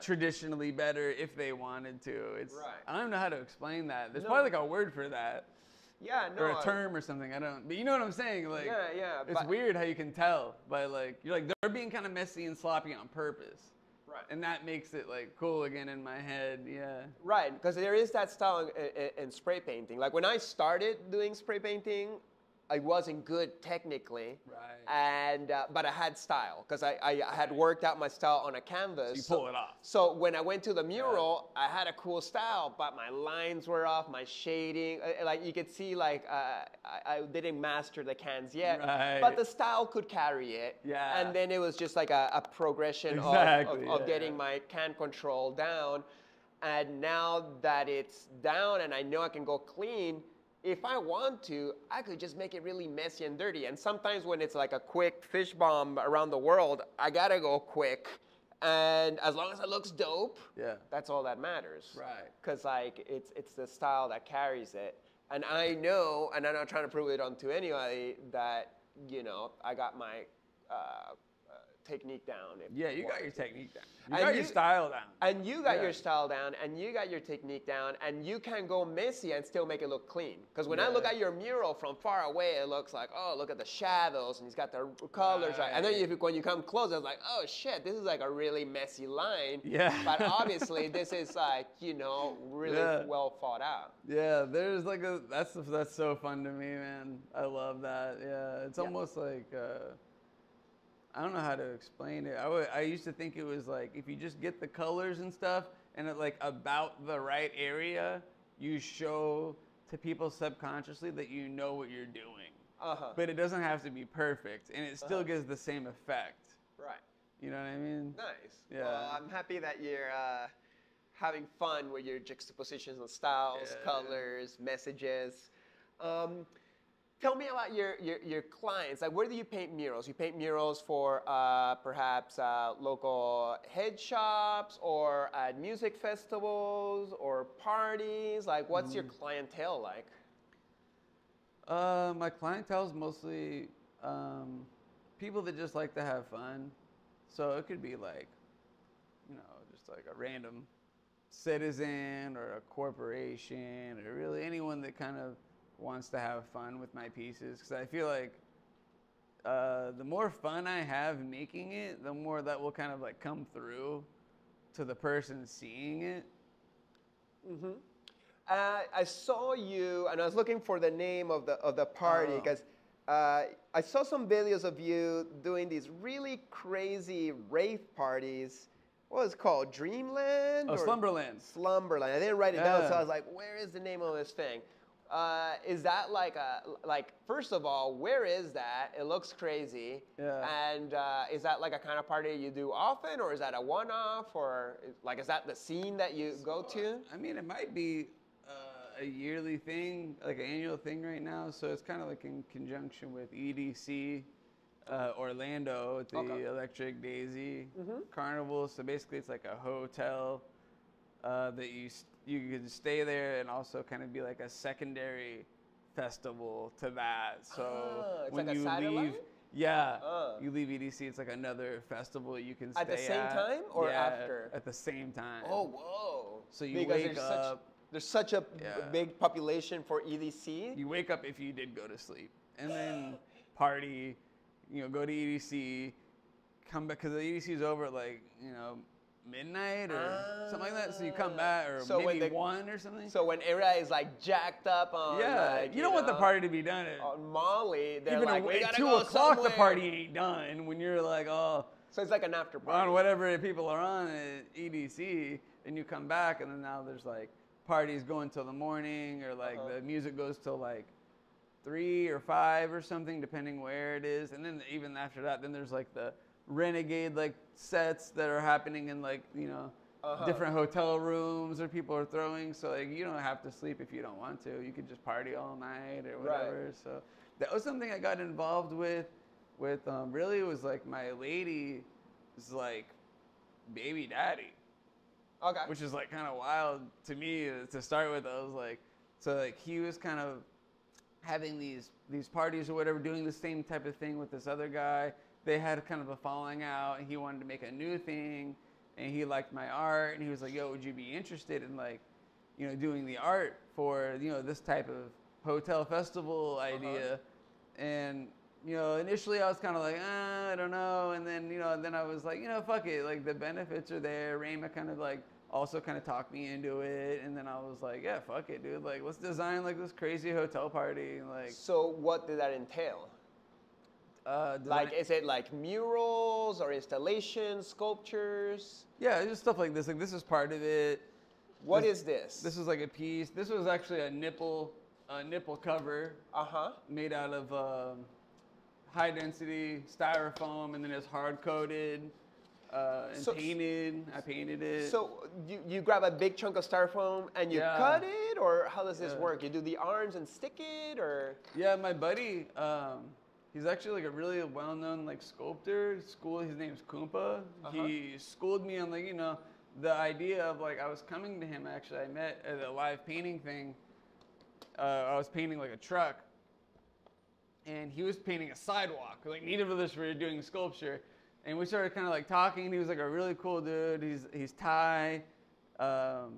traditionally better if they wanted to. It's right. I don't know how to explain that. There's probably like a word for that. Yeah, no. Or a term or something. I don't. But you know what I'm saying? Like, yeah, yeah. It's weird how you can tell by like you're like they're being kind of messy and sloppy on purpose. Right. And that makes it like cool again in my head. Yeah. Right, because there is that style in spray painting. Like when I started doing spray painting, I wasn't good technically. Right. And but I had style because I had worked out my style on a canvas. So you pull it off. So when I went to the mural, I had a cool style, but my lines were off, my shading, like you could see, like I didn't master the cans yet. Right. But the style could carry it. Yeah. And then it was just like a progression of getting my can control down, and now that it's down and I know I can go clean. If I want to, I could just make it really messy and dirty. And sometimes when it's like a quick fish bomb around the world, I gotta go quick. And as long as it looks dope, that's all that matters. Right. Because like it's the style that carries it. And I know, and I'm not trying to prove it onto anybody, that you know I got my technique down. Yeah, you got your technique down. You got your style down. And you got your style down, and you got your technique down, and you can go messy and still make it look clean. Because when I look at your mural from far away, it looks like, oh, look at the shadows, and he's got the colors. Right. And then when you come close, it's like, oh, shit, this is like a really messy line. Yeah. But obviously, this is like, you know, really well thought out. Yeah, there's like a, that's so fun to me, man. I love that. Yeah, it's almost like... I don't know how to explain it. I used to think it was like, if you just get the colors and stuff and it like about the right area, you show to people subconsciously that you know what you're doing. But it doesn't have to be perfect and it still gives the same effect. Right. You know what I mean? Nice. Yeah. Well, I'm happy that you're having fun with your juxtapositions of styles, colors, messages. Tell me about your clients. Like, where do you paint murals? You paint murals for perhaps local head shops or at music festivals or parties? Like, what's your clientele like? My clientele is mostly people that just like to have fun. So it could be like, you know, just like a random citizen or a corporation or really anyone that kind of wants to have fun with my pieces, because I feel like the more fun I have making it, the more that will kind of like come through to the person seeing it. I saw you, and I was looking for the name of the party because I saw some videos of you doing these really crazy rave parties. What was it called? Dreamland? Oh, Slumberland. Slumberland. I didn't write it down, so I was like, where is the name of this thing? Is that like first of all, where is that? It looks crazy. And is that like a kind of party you do often, or is that a one-off, or like is that the scene that you go to? I mean, it might be a yearly thing, like an annual thing right now. So it's kind of like in conjunction with EDC, Orlando at the Electric Daisy Carnival. So basically, it's like a hotel that you can stay there and also kind of be like a secondary festival to that. So it's when like you leave, you leave EDC, it's like another festival you can stay at. At the same time or after? At the same time. Oh, whoa. So you wake up. There's such a big population for EDC. You wake up if you did go to sleep. And then party, you know, go to EDC, come back, because the EDC is over at like, you know, midnight or something like that. So you come back or so maybe one or something. So when area is like jacked up on like, you don't want the party to be done at Molly. They're even like, we gotta go somewhere. At 2 o'clock the party ain't done when you're like, oh. So it's like an after party. On whatever people are on at EDC, and you come back and then now there's like parties going till the morning or like the music goes till like 3 or 5 or something, depending where it is. And then even after that, then there's like the renegade like sets that are happening in like, you know, different hotel rooms or people are throwing. So like you don't have to sleep if you don't want to. You could just party all night or whatever. Right. So that was something I got involved with really it was like my lady's like baby daddy. Okay. Which is like kind of wild to me to start with. I was like, so like he was kind of having these parties or whatever, doing the same type of thing with this other guy. They had kind of a falling out and he wanted to make a new thing and he liked my art and he was like, yo, would you be interested in like, you know, doing the art for, you know, this type of hotel festival idea? And, you know, initially I was kind of like, I don't know. And then, you know, and then I was like, you know, fuck it. Like the benefits are there. Rayma kind of like also kind of talked me into it. And then I was like, yeah, fuck it, dude. Like, let's design like this crazy hotel party. Like, so what did that entail? Like, is it like murals or installations, sculptures? Yeah, just stuff like this. Like this is part of it. What is this? This is like a piece. This was actually a nipple cover made out of, high density styrofoam, and then it's hard coated and painted. I painted it. So you grab a big chunk of styrofoam and you cut it, or how does this work? You do the arms and stick it, or? Yeah, my buddy, he's actually like a really well-known like sculptor. His name's Kumpa. He schooled me on like, you know, the idea of like I was coming to him actually. I met at a live painting thing. I was painting like a truck. And he was painting a sidewalk, like neither of us were doing sculpture. And we started kind of like talking. And he was like a really cool dude. He's Thai, I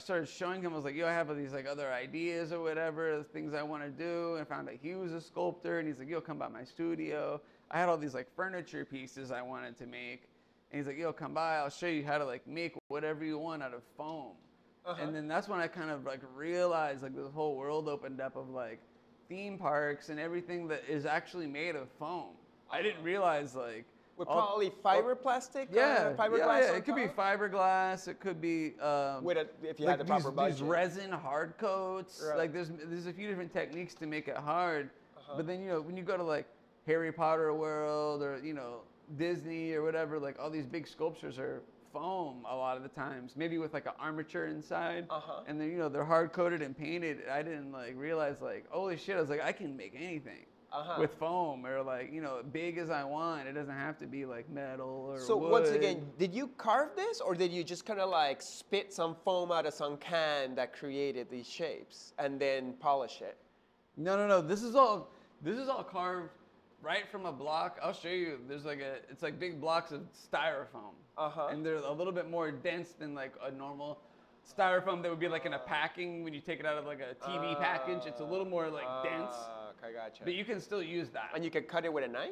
started showing him. I was like, yo, I have these like other ideas or whatever, things I want to do. And I found out he was a sculptor. And he's like, yo, come by my studio. I had all these like furniture pieces I wanted to make. And he's like, yo, come by. I'll show you how to like make whatever you want out of foam. And then that's when I kind of like realized like this whole world opened up of like theme parks and everything that is actually made of foam. I didn't realize like with probably fiberplastic. Yeah, fiberglass. Yeah, it could be fiberglass. It could be if you like had the proper budget. These resin hard coats. Right. Like there's a few different techniques to make it hard. But then you know when you go to like Harry Potter World or you know Disney or whatever, like all these big sculptures are foam a lot of the times, maybe with like an armature inside, and then you know they're hard coated and painted. I didn't like realize like holy shit, I was like I can make anything with foam or like you know big as I want. It doesn't have to be like metal or so wood. Once again, did you carve this or did you just kind of like spit some foam out of some can that created these shapes and then polish it? No. This is all carved right from a block. I'll show you. There's like it's like big blocks of styrofoam. And they're a little bit more dense than like a normal styrofoam that would be like in a packing when you take it out of like a TV package. It's a little more like dense. Okay, gotcha. But you can still use that. And you can cut it with a knife?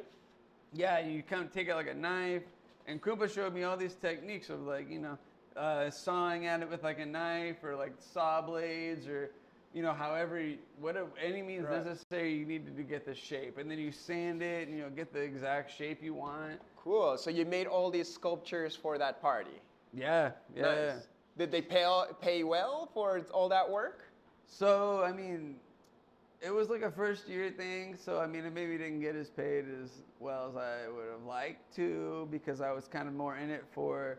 Yeah, you kind of take it like a knife. And Kumpa showed me all these techniques of like, you know, sawing at it with like a knife or like saw blades or you know, however, whatever, any means necessary you need to get the shape. And then you sand it and, you know, get the exact shape you want. Cool. So you made all these sculptures for that party. Yeah. Nice. Yeah. Did they pay well for all that work? So, I mean, it was like a first year thing. So, I mean, it maybe didn't get as paid as well as I would have liked to because I was kind of more in it for,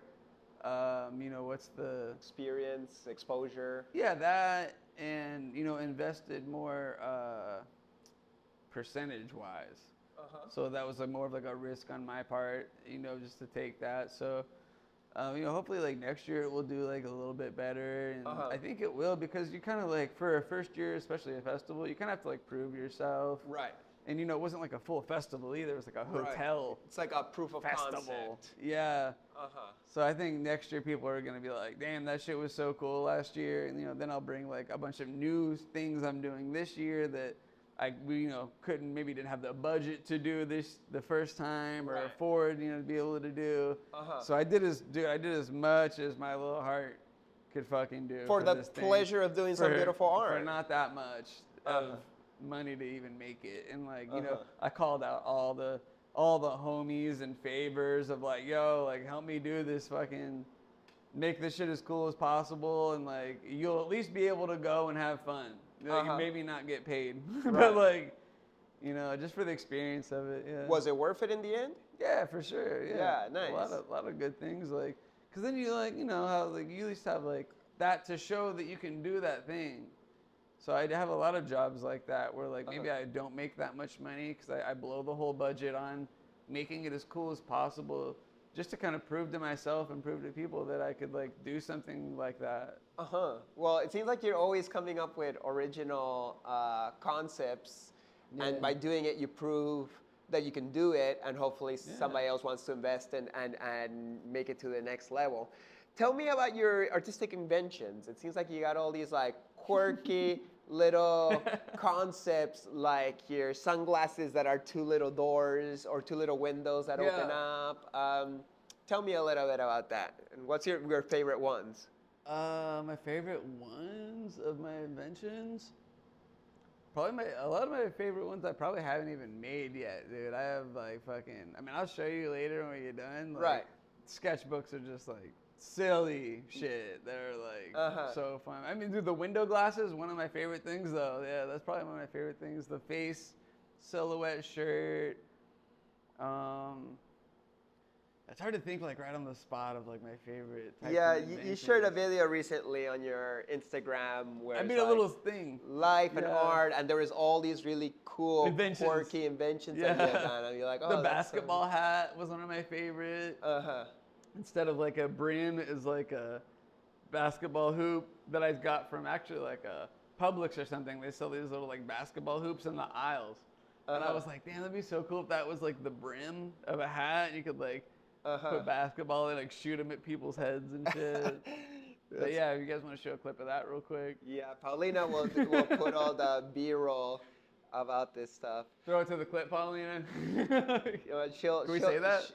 you know, what's the... Experience, exposure. Yeah, that... And, you know, invested more percentage-wise. Uh-huh. So that was like more of like a risk on my part, you know, just to take that. So, you know, hopefully like next year it will do like a little bit better. And uh-huh. I think it will, because you kind of like, for a first year, especially a festival, you kind of have to like prove yourself. Right. And, you know, it wasn't like a full festival either. It was like a hotel. Right. It's like a proof of concept. Yeah. Uh-huh. So I think next year people are going to be like, damn, that shit was so cool last year. And, you know, then I'll bring like a bunch of new things I'm doing this year that we, you know, couldn't, maybe didn't have the budget to do this the first time, or right. afford, you know, to be able to do. Uh-huh. So I did as much as my little heart could fucking do. For the pleasure of doing some beautiful art. For not that much. Uh-huh. Money to even make it, and like you know, I called out all the homies and favors of like, yo, like help me do this, fucking make this shit as cool as possible, and like you'll at least be able to go and have fun, like maybe not get paid, right. but like you know, just for the experience of it. Yeah. Was it worth it in the end? Yeah, for sure. Yeah, nice. A lot of good things, like because then you like you know how like you at least have like that to show that you can do that thing. So I have a lot of jobs like that where like maybe I don't make that much money because I blow the whole budget on making it as cool as possible just to kind of prove to myself and prove to people that I could like do something like that. Well, it seems like you're always coming up with original concepts, yeah. and by doing it you prove that you can do it, and hopefully yeah. somebody else wants to invest and make it to the next level. Tell me about your artistic inventions. It seems like you got all these like quirky little concepts, like your sunglasses that are two little doors or two little windows that open up. Tell me a little bit about that. And what's your favorite ones? My favorite ones of my inventions? Probably a lot of my favorite ones I probably haven't even made yet, dude. I have like fucking, I mean, I'll show you later when you're done. Like, right. Sketchbooks are just like, silly shit. They're like so fun. I mean, dude, the window glasses, one of my favorite things though. Yeah, that's probably one of my favorite things. The face silhouette shirt. It's hard to think like right on the spot of like my favorite. Yeah, you shared a video recently on your Instagram where I made a little thing, life and art, and there was all these really cool, quirky inventions. Yeah, and you're like, oh, the basketball hat was one of my favorite. Instead of like a brim, is like a basketball hoop that I got from actually like a Publix or something. They sell these little like basketball hoops in the aisles. And I was like, damn, that'd be so cool if that was like the brim of a hat. And you could like put basketball and like shoot them at people's heads and shit. But yeah, if you guys want to show a clip of that real quick. Yeah, Paulina will put all the B-roll about this stuff. Throw it to the clip, Paulina. Can we say that?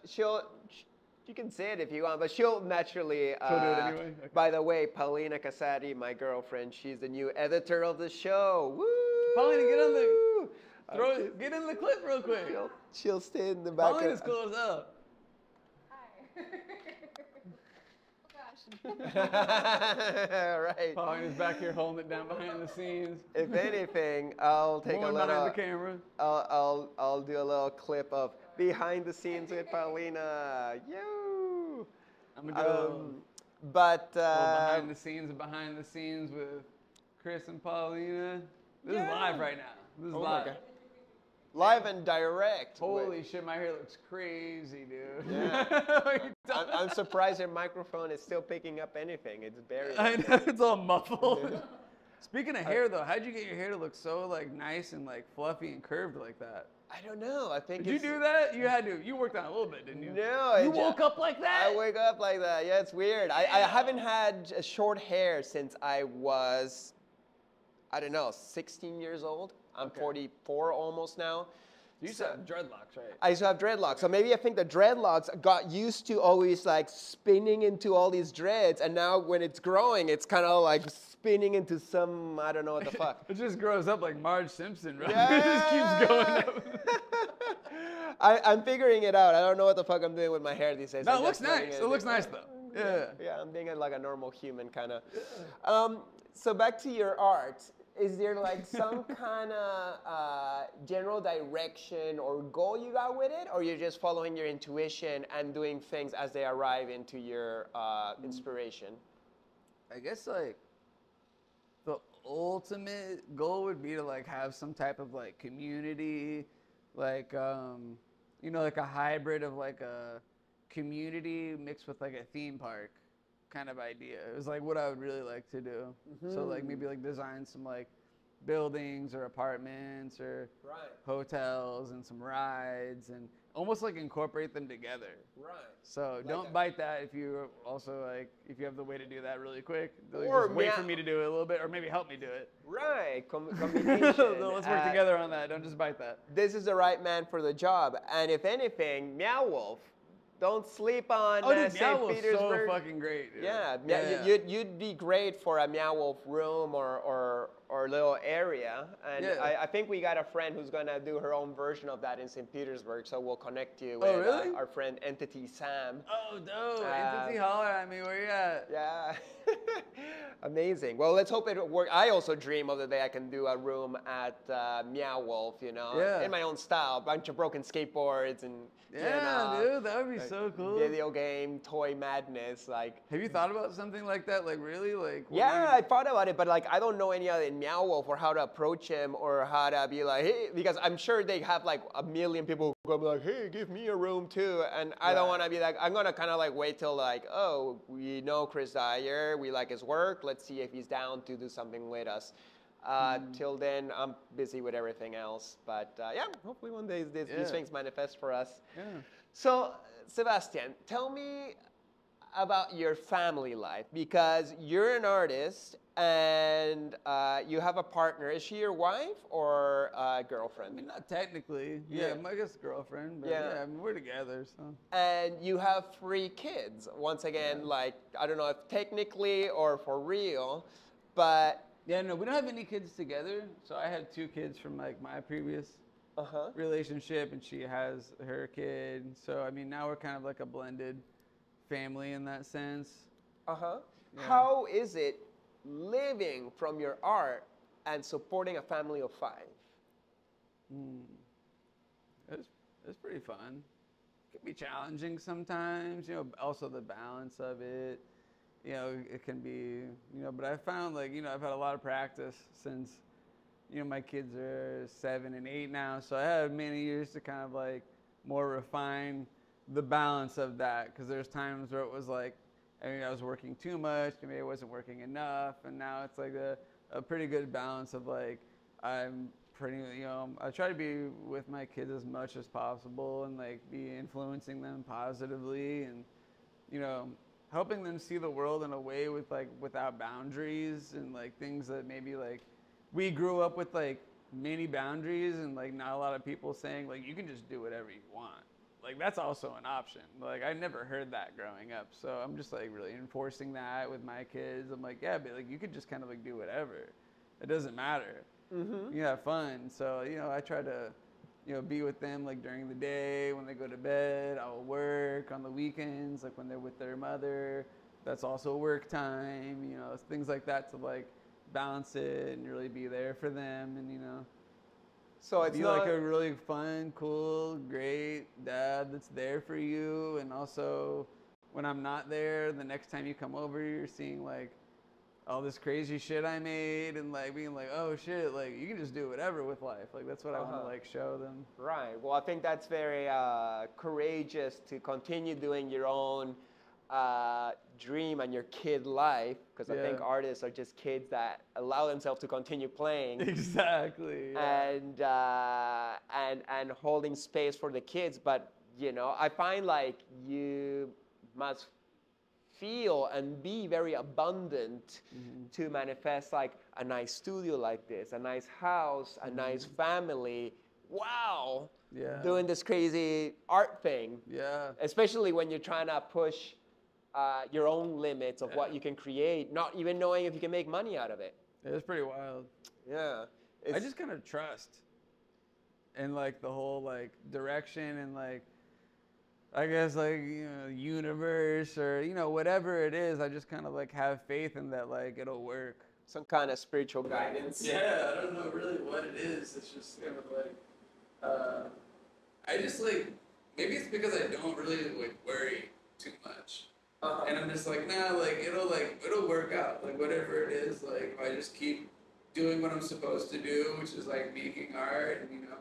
You can say it if you want, but she'll naturally. She'll do it anyway. Okay. By the way, Paulina Casati, my girlfriend, she's the new editor of the show. Woo! Paulina, get in the clip real quick. She'll stay in the back. Paulina's close up. Hi. Oh gosh. Right. Paulina's back here holding it down behind the scenes. If anything, I'll take a little behind the camera. I'll do a little clip of behind the scenes with Paulina. Yo! I'm gonna go. Behind the scenes with Chris and Paulina. This is live right now. This is live. Live and direct. Holy shit, my hair looks crazy, dude. Yeah. I'm surprised your microphone is still picking up anything. It's buried. I know, it's all muffled. Speaking of hair though, how'd you get your hair to look so like nice and like fluffy and curved like that? I don't know. I think. Did you do that? You had to. You worked on it a little bit, didn't you? No. You woke up like that? I wake up like that. Yeah, it's weird. I haven't had short hair since I was, I don't know, 16 years old. I'm 44 almost now. You used to have dreadlocks, right? I used to have dreadlocks. So maybe I think the dreadlocks got used to always like spinning into all these dreads. And now when it's growing, it's kind of like spinning into some, I don't know what the fuck. It just grows up like Marge Simpson, right? Yeah. It just keeps going up. I'm figuring it out. I don't know what the fuck I'm doing with my hair these days. No, it looks nice though. Yeah. Yeah, I'm being like a normal human kind of. Yeah. So back to your art. Is there like some kind of general direction or goal you got with it? Or you're just following your intuition and doing things as they arrive into your inspiration? I guess like the ultimate goal would be to like have some type of like community like, you know, like a hybrid of like a community mixed with like a theme park kind of idea. It was like what I would really like to do. Mm-hmm. So like maybe like design some like buildings or apartments or hotels and some rides and almost like incorporate them together. Right. So like don't bite that if you also like, if you have the way to do that really quick, like or just wait for me to do it a little bit or maybe help me do it. Right. Combination. Let's work together on that. Don't just bite that. This is the right man for the job. And if anything, Meow Wolf, don't sleep on St. Petersburg. So fucking great. Dude. Yeah, You'd be great for a Meow Wolf room or little area. And I think we got a friend who's gonna do her own version of that in St. Petersburg. So we'll connect you with our friend Entity Sam. Oh, dope! Entity, holler at me. Where you at? Yeah. Amazing. Well, let's hope it works. I also dream of the day I can do a room at Meow Wolf. You know, in my own style, bunch of broken skateboards and dude, that would be so cool. Video game, toy madness, like. Have you thought about something like that? Like really, like. Yeah, I thought about it, but like I don't know any other in Meow Wolf or how to approach him or how to be like, hey, because I'm sure they have like a million people who go be like, hey, give me a room too, and I don't want to be like, I'm gonna kind of like wait till like, oh, we know Chris Dyer, we like his work, let's see if he's down to do something with us. Till then, I'm busy with everything else. But yeah, hopefully one day these things manifest for us. Yeah. So, Sebastian, tell me about your family life, because you're an artist and you have a partner. Is she your wife or a girlfriend? I mean, not technically. Yeah, I guess girlfriend, but yeah I mean, we're together, so. And you have 3 kids. Once again, like, I don't know if technically or for real, but... Yeah, no, we don't have any kids together. So I had 2 kids from like my previous relationship, and she has her kid. So I mean, now we're kind of like a blended family in that sense. Yeah. How is it living from your art and supporting a family of 5? It's pretty fun. It can be challenging sometimes. You know, also the balance of it. You know, it can be, you know, but I found like, you know, I've had a lot of practice since, you know, my kids are 7 and 8 now. So I had many years to kind of like more refine the balance of that. Because there's times where it was like, I mean, I was working too much, maybe I wasn't working enough. And now it's like a pretty good balance of like, I'm pretty, you know, I try to be with my kids as much as possible and like be influencing them positively and, you know, helping them see the world in a way with like without boundaries and like things that maybe like we grew up with like many boundaries and like not a lot of people saying like you can just do whatever you want. Like that's also an option. Like I never heard that growing up. So I'm just like really enforcing that with my kids. I'm like, yeah, but like you could just kind of like do whatever. It doesn't matter. You have fun. So, you know, I try to, you know, be with them like during the day, when they go to bed, I'll work on the weekends, like when they're with their mother, that's also work time, you know, things like that to like balance it and really be there for them and, you know. So it's like a really fun, cool, great dad that's there for you. And also when I'm not there, the next time you come over, you're seeing like all this crazy shit I made and like being like, oh shit, like you can just do whatever with life. Like that's what I want to like show them. Right. Well, I think that's very courageous to continue doing your own dream and your kid life, because I think artists are just kids that allow themselves to continue playing. Exactly. Yeah. And holding space for the kids. But you know, I find like you must feel and be very abundant to manifest like a nice studio like this, a nice house, a nice family. Wow, doing this crazy art thing. Yeah. Especially when you're trying to push your own limits of what you can create, not even knowing if you can make money out of it. It's pretty wild. Yeah. I just kind of trust in like the whole like direction and like, I guess like, you know, universe or, you know, whatever it is, I just kind of like have faith in that, like, it'll work. Some kind of spiritual guidance. Yeah, I don't know really what it is. It's just kind of like, I just like, maybe it's because I don't really like worry too much. And I'm just like, nah, like, it'll work out. Like whatever it is, like if I just keep doing what I'm supposed to do, which is like making art and, you know,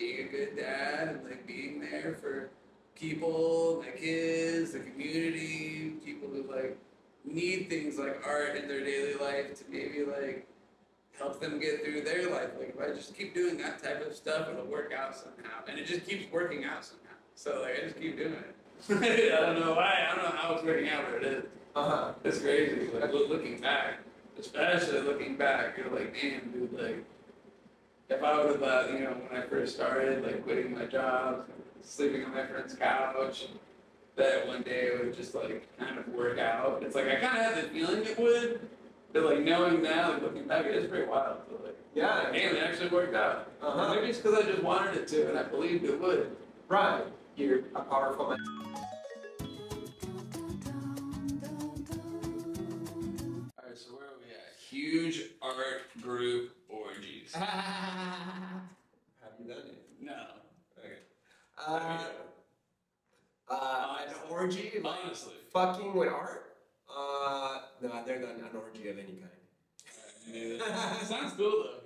being a good dad and like being there for people, my kids, the community, people who like need things like art in their daily life to maybe like help them get through their life. Like if I just keep doing that type of stuff, it'll work out somehow. And it just keeps working out somehow. So like I just keep doing it. I don't know why, I don't know how it's working out, but it is. Uh-huh. It's crazy. Like looking back, especially looking back, you're like, damn, dude, like if I would have, you know, when I first started, like quitting my job, sleeping on my friend's couch, that one day it would just like kind of work out. It's like I kind of had the feeling it would, but like knowing now, like looking back, it is pretty wild. But, like, yeah, like, damn, it actually worked out. Uh-huh. Maybe it's because I just wanted it to, and I believed it would. Right. You're a powerful man. All right, so where are we at? Huge art group orgies. Have you done it? No. Okay. An orgy? Like honestly. Fucking with art? No, they're not an orgy of any kind. Sounds cool though.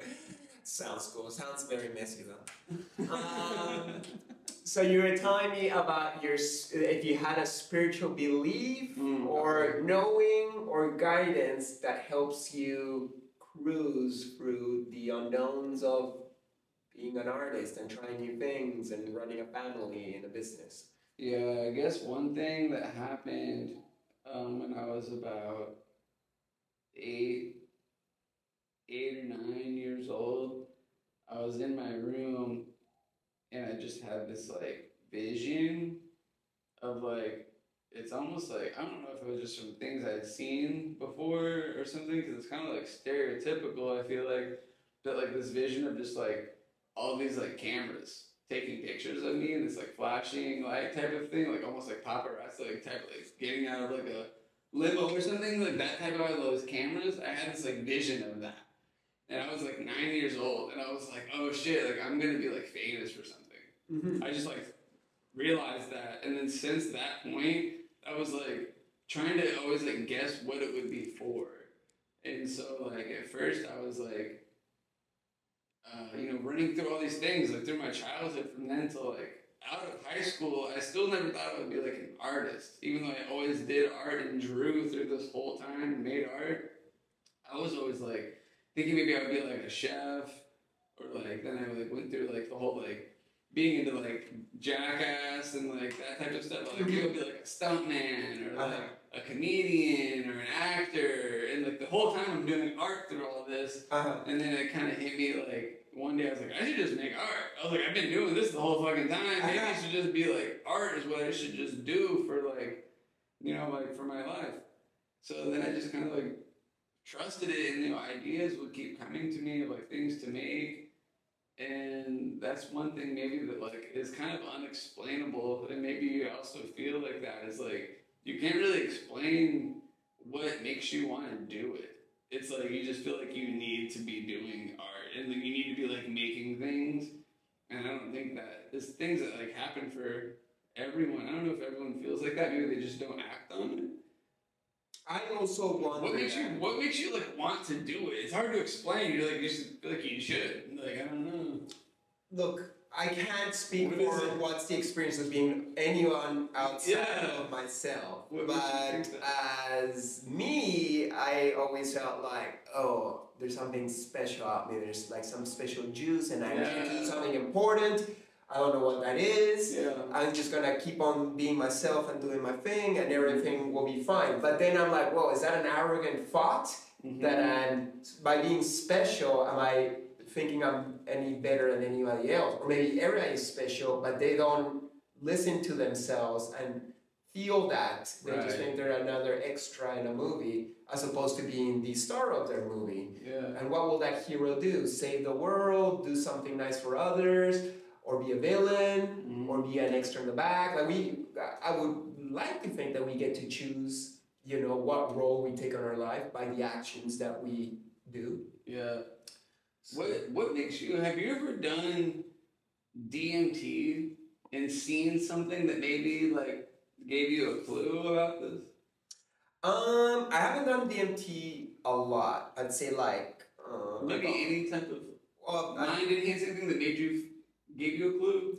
Sounds cool. Sounds very messy though. So you were telling me about your, if you had a spiritual belief or knowing or guidance that helps you cruise through the unknowns of being an artist and trying new things and running a family and a business. Yeah, I guess one thing that happened when I was about eight or nine years old, I was in my room and I just had this like vision of like, it's almost like, I don't know if it was just from things I'd seen before or something, because it's kind of like stereotypical, I feel like, but like this vision of just like all these like cameras taking pictures of me and this like flashing light type of thing, like almost like paparazzi like type, like getting out of like a limo or something, like that type of those cameras. I had this like vision of that. And I was like 9 years old and I was like, oh shit, like I'm gonna be like famous for something. Mm-hmm. I just like realized that. And then since that point, I was like trying to always like guess what it would be for. And so like at first I was like, you know, running through all these things, like through my childhood from then till like out of high school, I still never thought I would be like an artist. Even though I always did art and drew through this whole time and made art, I was always like thinking maybe I would be like a chef, or like then I like went through like the whole like being into like Jackass and like that type of stuff. Like people would be like a stuntman or like a comedian or an actor, and like the whole time I'm doing art through all this, and then it kind of hit me like one day I was like, I should just make art. I was like, I've been doing this the whole fucking time. Maybe I should just be like, art is what I should just do for like, you know, like for my life. So then I just kind of like trusted it, and you know, ideas would keep coming to me of like things to make. And that's one thing maybe that like is kind of unexplainable, and maybe you also feel like that is like you can't really explain what makes you want to do it. It's like you just feel like you need to be doing art, and like you need to be like making things. And I don't think that it's things that like happen for everyone. I don't know if everyone feels like that. Maybe they just don't act on it. I also want. What makes you like want to do it? It's hard to explain. You're like you just feel like you should. Like I don't know. Look, I can't speak for what's the experience of being anyone outside of myself. But as me, I always felt like, oh, there's something special out there. There's like some special juice, and I need to do something important. I don't know what that is. Yeah. I'm just gonna keep on being myself and doing my thing, and everything will be fine. But then I'm like, well, is that an arrogant thought? Mm-hmm. That I'm, by being special, am I thinking I'm any better than anybody else? Or maybe everybody is special, but they don't listen to themselves and feel that. They just think they're another extra in a movie, as opposed to being the star of their movie. Yeah. And what will that hero do? Save the world, do something nice for others, or be a villain, or be an extra in the back. Like I would like to think that we get to choose, you know, what role we take on our life by the actions that we do. Yeah. What makes you? Have you ever done DMT and seen something that maybe like gave you a clue about this? I haven't done DMT a lot. I'd say like maybe any type of mind enhancing thing that made you gave you a clue?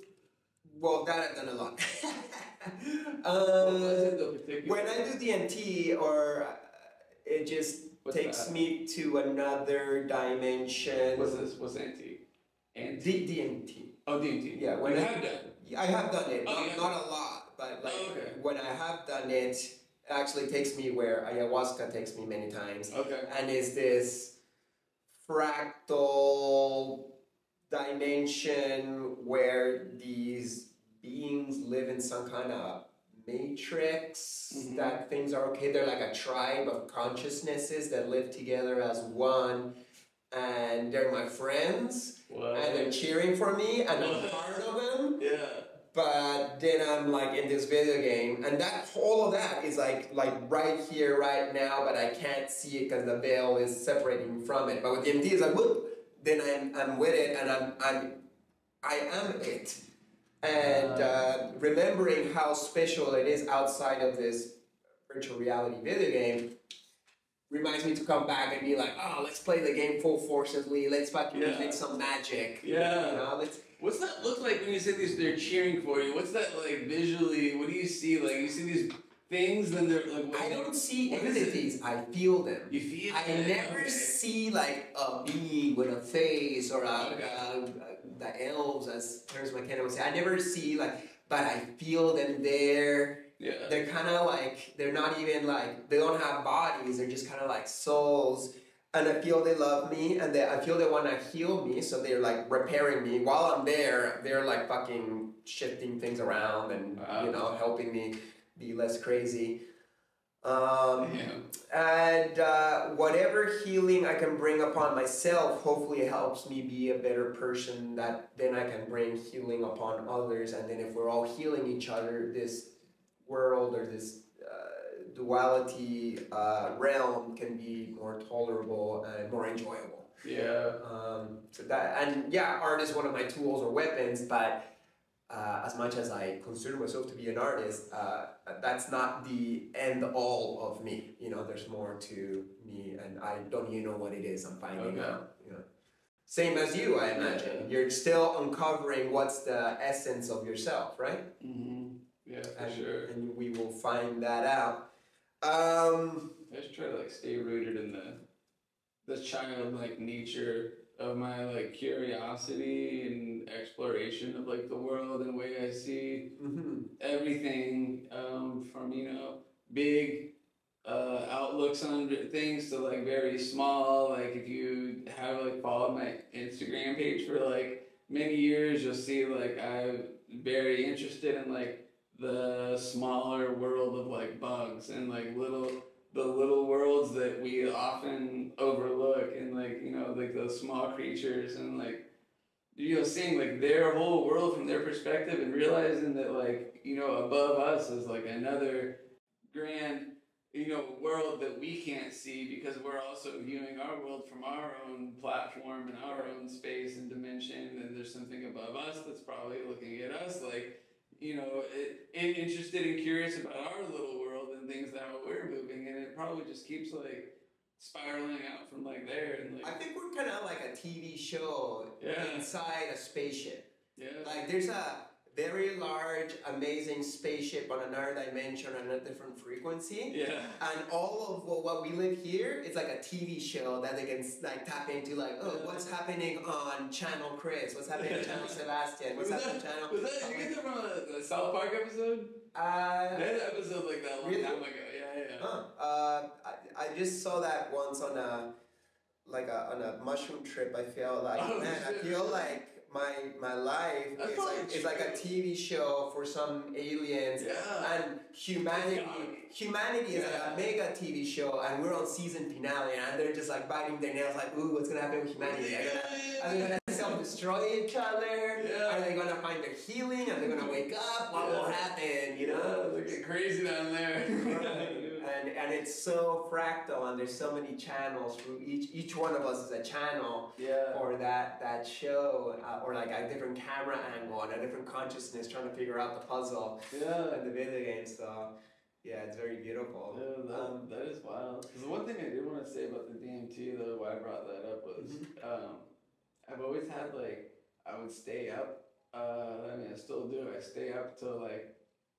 Well, that I've done a lot. When I do DMT, or it just takes me to another dimension. What's this? What's DMT? DMT. Oh, DMT. Yeah. When I have done it. Oh, not a lot, but like when I have done it, actually takes me where ayahuasca takes me many times. Okay. And it's this fractal dimension where these beings live in some kind of matrix, mm-hmm. that things are okay. They're like a tribe of consciousnesses that live together as one, and they're my friends. What? And they're cheering for me, and I'm part of them. Yeah. But then I'm like in this video game, and that all of that is like right here, right now, but I can't see it because the veil is separating from it. But with DMT, it's like whoop. Then I'm with it, and I am it, and remembering how special it is outside of this virtual reality video game reminds me to come back and be like, oh, let's play the game full forcefully. Let's fucking make some magic. Yeah. You know, let's. What's that look like when you say these? They're cheering for you. What's that like visually? What do you see? Like you see these things, then they're like. What, I don't see entities. I feel them. You feel them. I never see like a bee with a face or the elves, as Terrence McKenna would say. I never see like, but I feel them there. Yeah. They're kind of like, they're not even like, they don't have bodies, they're just kind of like souls. And I feel they love me, and I feel they want to heal me, so they're like repairing me. While I'm there, they're like fucking shifting things around and, you know, helping me be less crazy. And whatever healing I can bring upon myself hopefully helps me be a better person, that then I can bring healing upon others. And then if we're all healing each other, this world or this duality realm can be more tolerable and more enjoyable. Yeah. So that, and yeah, art is one of my tools or weapons, but as much as I consider myself to be an artist, that's not the end all of me. You know, there's more to me, and I don't even know what it is I'm finding out. You know? Same as you, I imagine. You're still uncovering what's the essence of yourself, right? Mm-hmm. Yeah, for sure. And we will find that out. I just try to like stay rooted in the childlike nature of my like curiosity and exploration of like the world and the way I see everything, from, you know, big outlooks on things to like very small. Like if you have like followed my Instagram page for like many years, you'll see like I'm very interested in like the smaller world of like bugs and like the little worlds that we often overlook, and like, you know, like those small creatures, and like, you know, seeing like their whole world from their perspective and realizing that like, you know, above us is like another grand, you know, world that we can't see because we're also viewing our world from our own platform and our own space and dimension, and there's something above us that's probably looking at us, like, you know, interested and curious about our little world and things that how we're moving, and it probably just keeps like spiraling out from like there. And like, I think we're kind of like a TV show inside a spaceship. Yeah, like there's a very large, amazing spaceship on another dimension, on a different frequency. Yeah, and all of what we live here is like a TV show that they can like tap into, like, oh, what's happening on Channel Chris? What's happening on Channel Sebastian? What's happening on Channel? Did you get that from the South Park episode? That episode like that long time ago. Yeah. I just saw that once on a mushroom trip. I feel like my life is like, it's like a TV show for some aliens, and humanity is like a mega TV show, and we're on season finale, and they're just like biting their nails like, ooh, what's gonna happen with humanity? Are they gonna self-destroy each other? Are they gonna find their healing? Are they gonna wake up? What will happen? You know, it's like crazy down there. And it's so fractal, and there's so many channels through each one of us is a channel for that show, or like a different camera angle and a different consciousness trying to figure out the puzzle and the video game. So yeah, it's very beautiful. Yeah, that is wild. The one thing I did want to say about the DMT though, why I brought that up was I've always had like, I would stay up I mean, I still do. I stay up till like,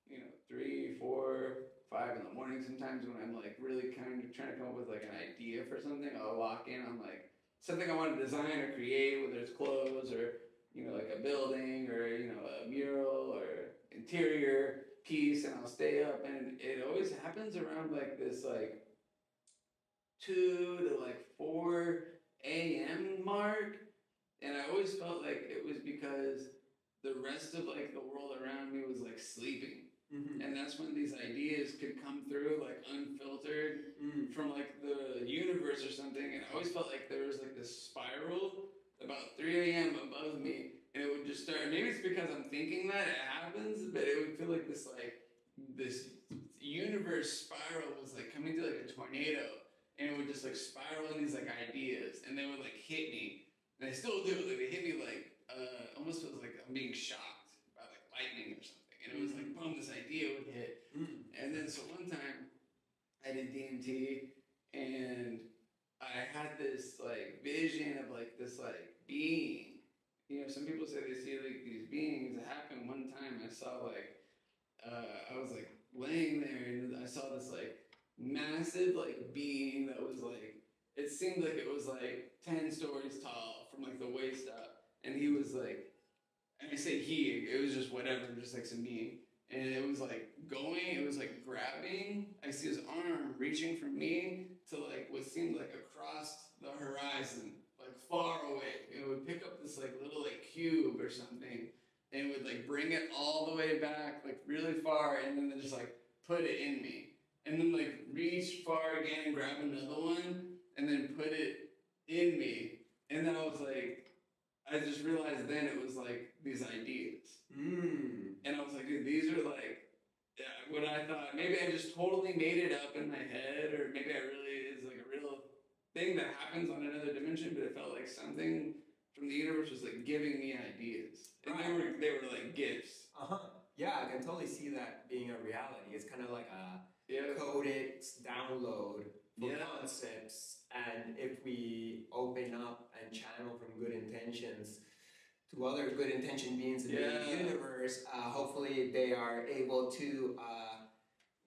you know, 3, 4, 5 in the morning sometimes when I'm like really kind of trying to come up with like an idea for something. I'll walk in, I'm like, something I want to design or create, whether it's clothes or, you know, like a building or, you know, a mural or interior piece, and I'll stay up, and it always happens around like this like 2 to like 4 a.m. mark, and I always felt like it was because the rest of like the world around me was like sleeping. Mm-hmm. And that's when these ideas could come through, like, unfiltered from, like, the universe or something. And I always felt like there was, like, this spiral about 3 a.m. above me. And it would just start, maybe it's because I'm thinking that it happens, but it would feel like, this universe spiral was, like, coming to, like, a tornado. And it would just, like, spiral in these, like, ideas. And they would, like, hit me. And I still do. Like, they hit me, like, almost feels like I'm being shocked by, like, lightning or something. And it was like, boom, this idea would hit. And then, so one time, I did DMT, and I had this, like, vision of, like, this, like, being. You know, some people say they see, like, these beings. It happened one time. I saw, like, I was, like, laying there, and I saw this, like, massive, like, being that was, like, it seemed like it was, like, 10 stories tall from, like, the waist up. And he was, like, and I say he, it was just whatever, just like some being. And it was like going, it was like grabbing. I see his arm reaching for me to like what seemed like across the horizon, like far away. It would pick up this like little like cube or something, and it would like bring it all the way back, like really far, and then just like put it in me. And then like reach far again and grab another one, and then put it in me. And then I was like, I just realized then it was, like, these ideas. And I was like, dude, these are, like, what I thought. Maybe I just totally made it up in my head, or maybe I really is, like, a real thing that happens on another dimension, but it felt like something from the universe was, like, giving me ideas. And they were like, gifts. Yeah, I can totally see that being a reality. It's kind of like a coded download for concepts. And if we open up and channel from good intentions to other good intention beings in the universe, hopefully they are able to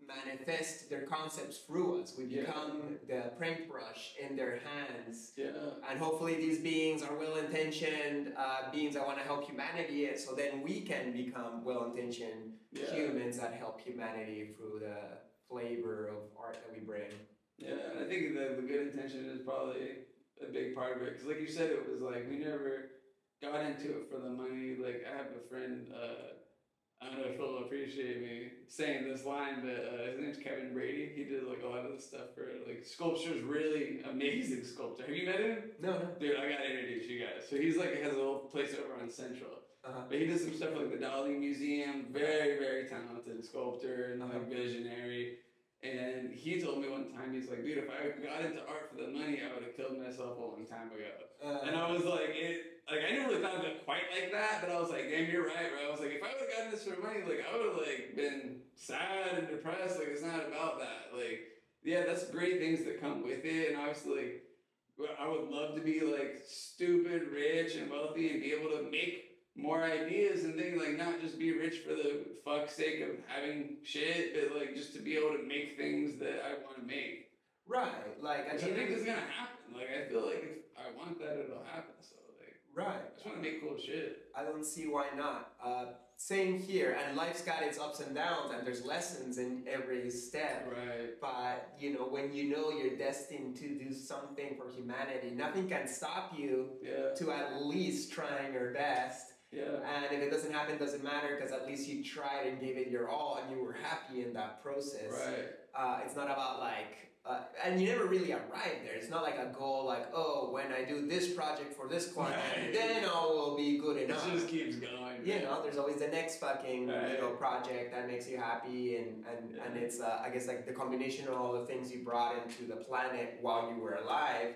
manifest their concepts through us. We become the paintbrush in their hands. And hopefully these beings are well-intentioned beings that want to help humanity, so then we can become well-intentioned humans that help humanity through the flavor of art that we bring. Yeah, and I think the good intention is probably a big part of it. Because like you said, it was like, we never got into it for the money. Like, I have a friend, I don't know if he'll appreciate me saying this line, but his name's Kevin Brady. He did, like, a lot of the stuff for, like, sculptures, really amazing sculpture. Have you met him? No. Dude, I gotta introduce you guys. So he's, like, has a little place over on Central. But he did some stuff for, like, the Dalí Museum. Very, very talented sculptor and, like, visionary. And he told me one time, he's like, dude, if I got into art for the money, I would have killed myself a long time ago. And I was like, I never really thought of it quite like that, but I was like, damn, you're right, bro. I was like, if I would have gotten this for money, like, I would have, like, been sad and depressed. Like, it's not about that. Like, yeah, that's great things that come with it. And obviously, I would love to be, like, stupid, rich, and wealthy and be able to make more ideas and things, like, not just be rich for the fuck's sake of having shit, but, like, just to be able to make things that I want to make. Right, like... I think it's gonna happen. Like, I feel like if I want that, it'll happen, so, like... Right. I just want to make cool shit. I don't see why not. Same here, and life's got its ups and downs, and there's lessons in every step. Right. But, you know, when you know you're destined to do something for humanity, nothing can stop you to at least trying your best. And if it doesn't happen, it doesn't matter, because at least you tried and gave it your all and you were happy in that process. It's not about like, and you never really arrive there. It's not like a goal like, oh, when I do this project for this client, then I will be good enough. It just keeps going. You know, there's always the next fucking you know, project that makes you happy, and it's, I guess, like the combination of all the things you brought into the planet while you were alive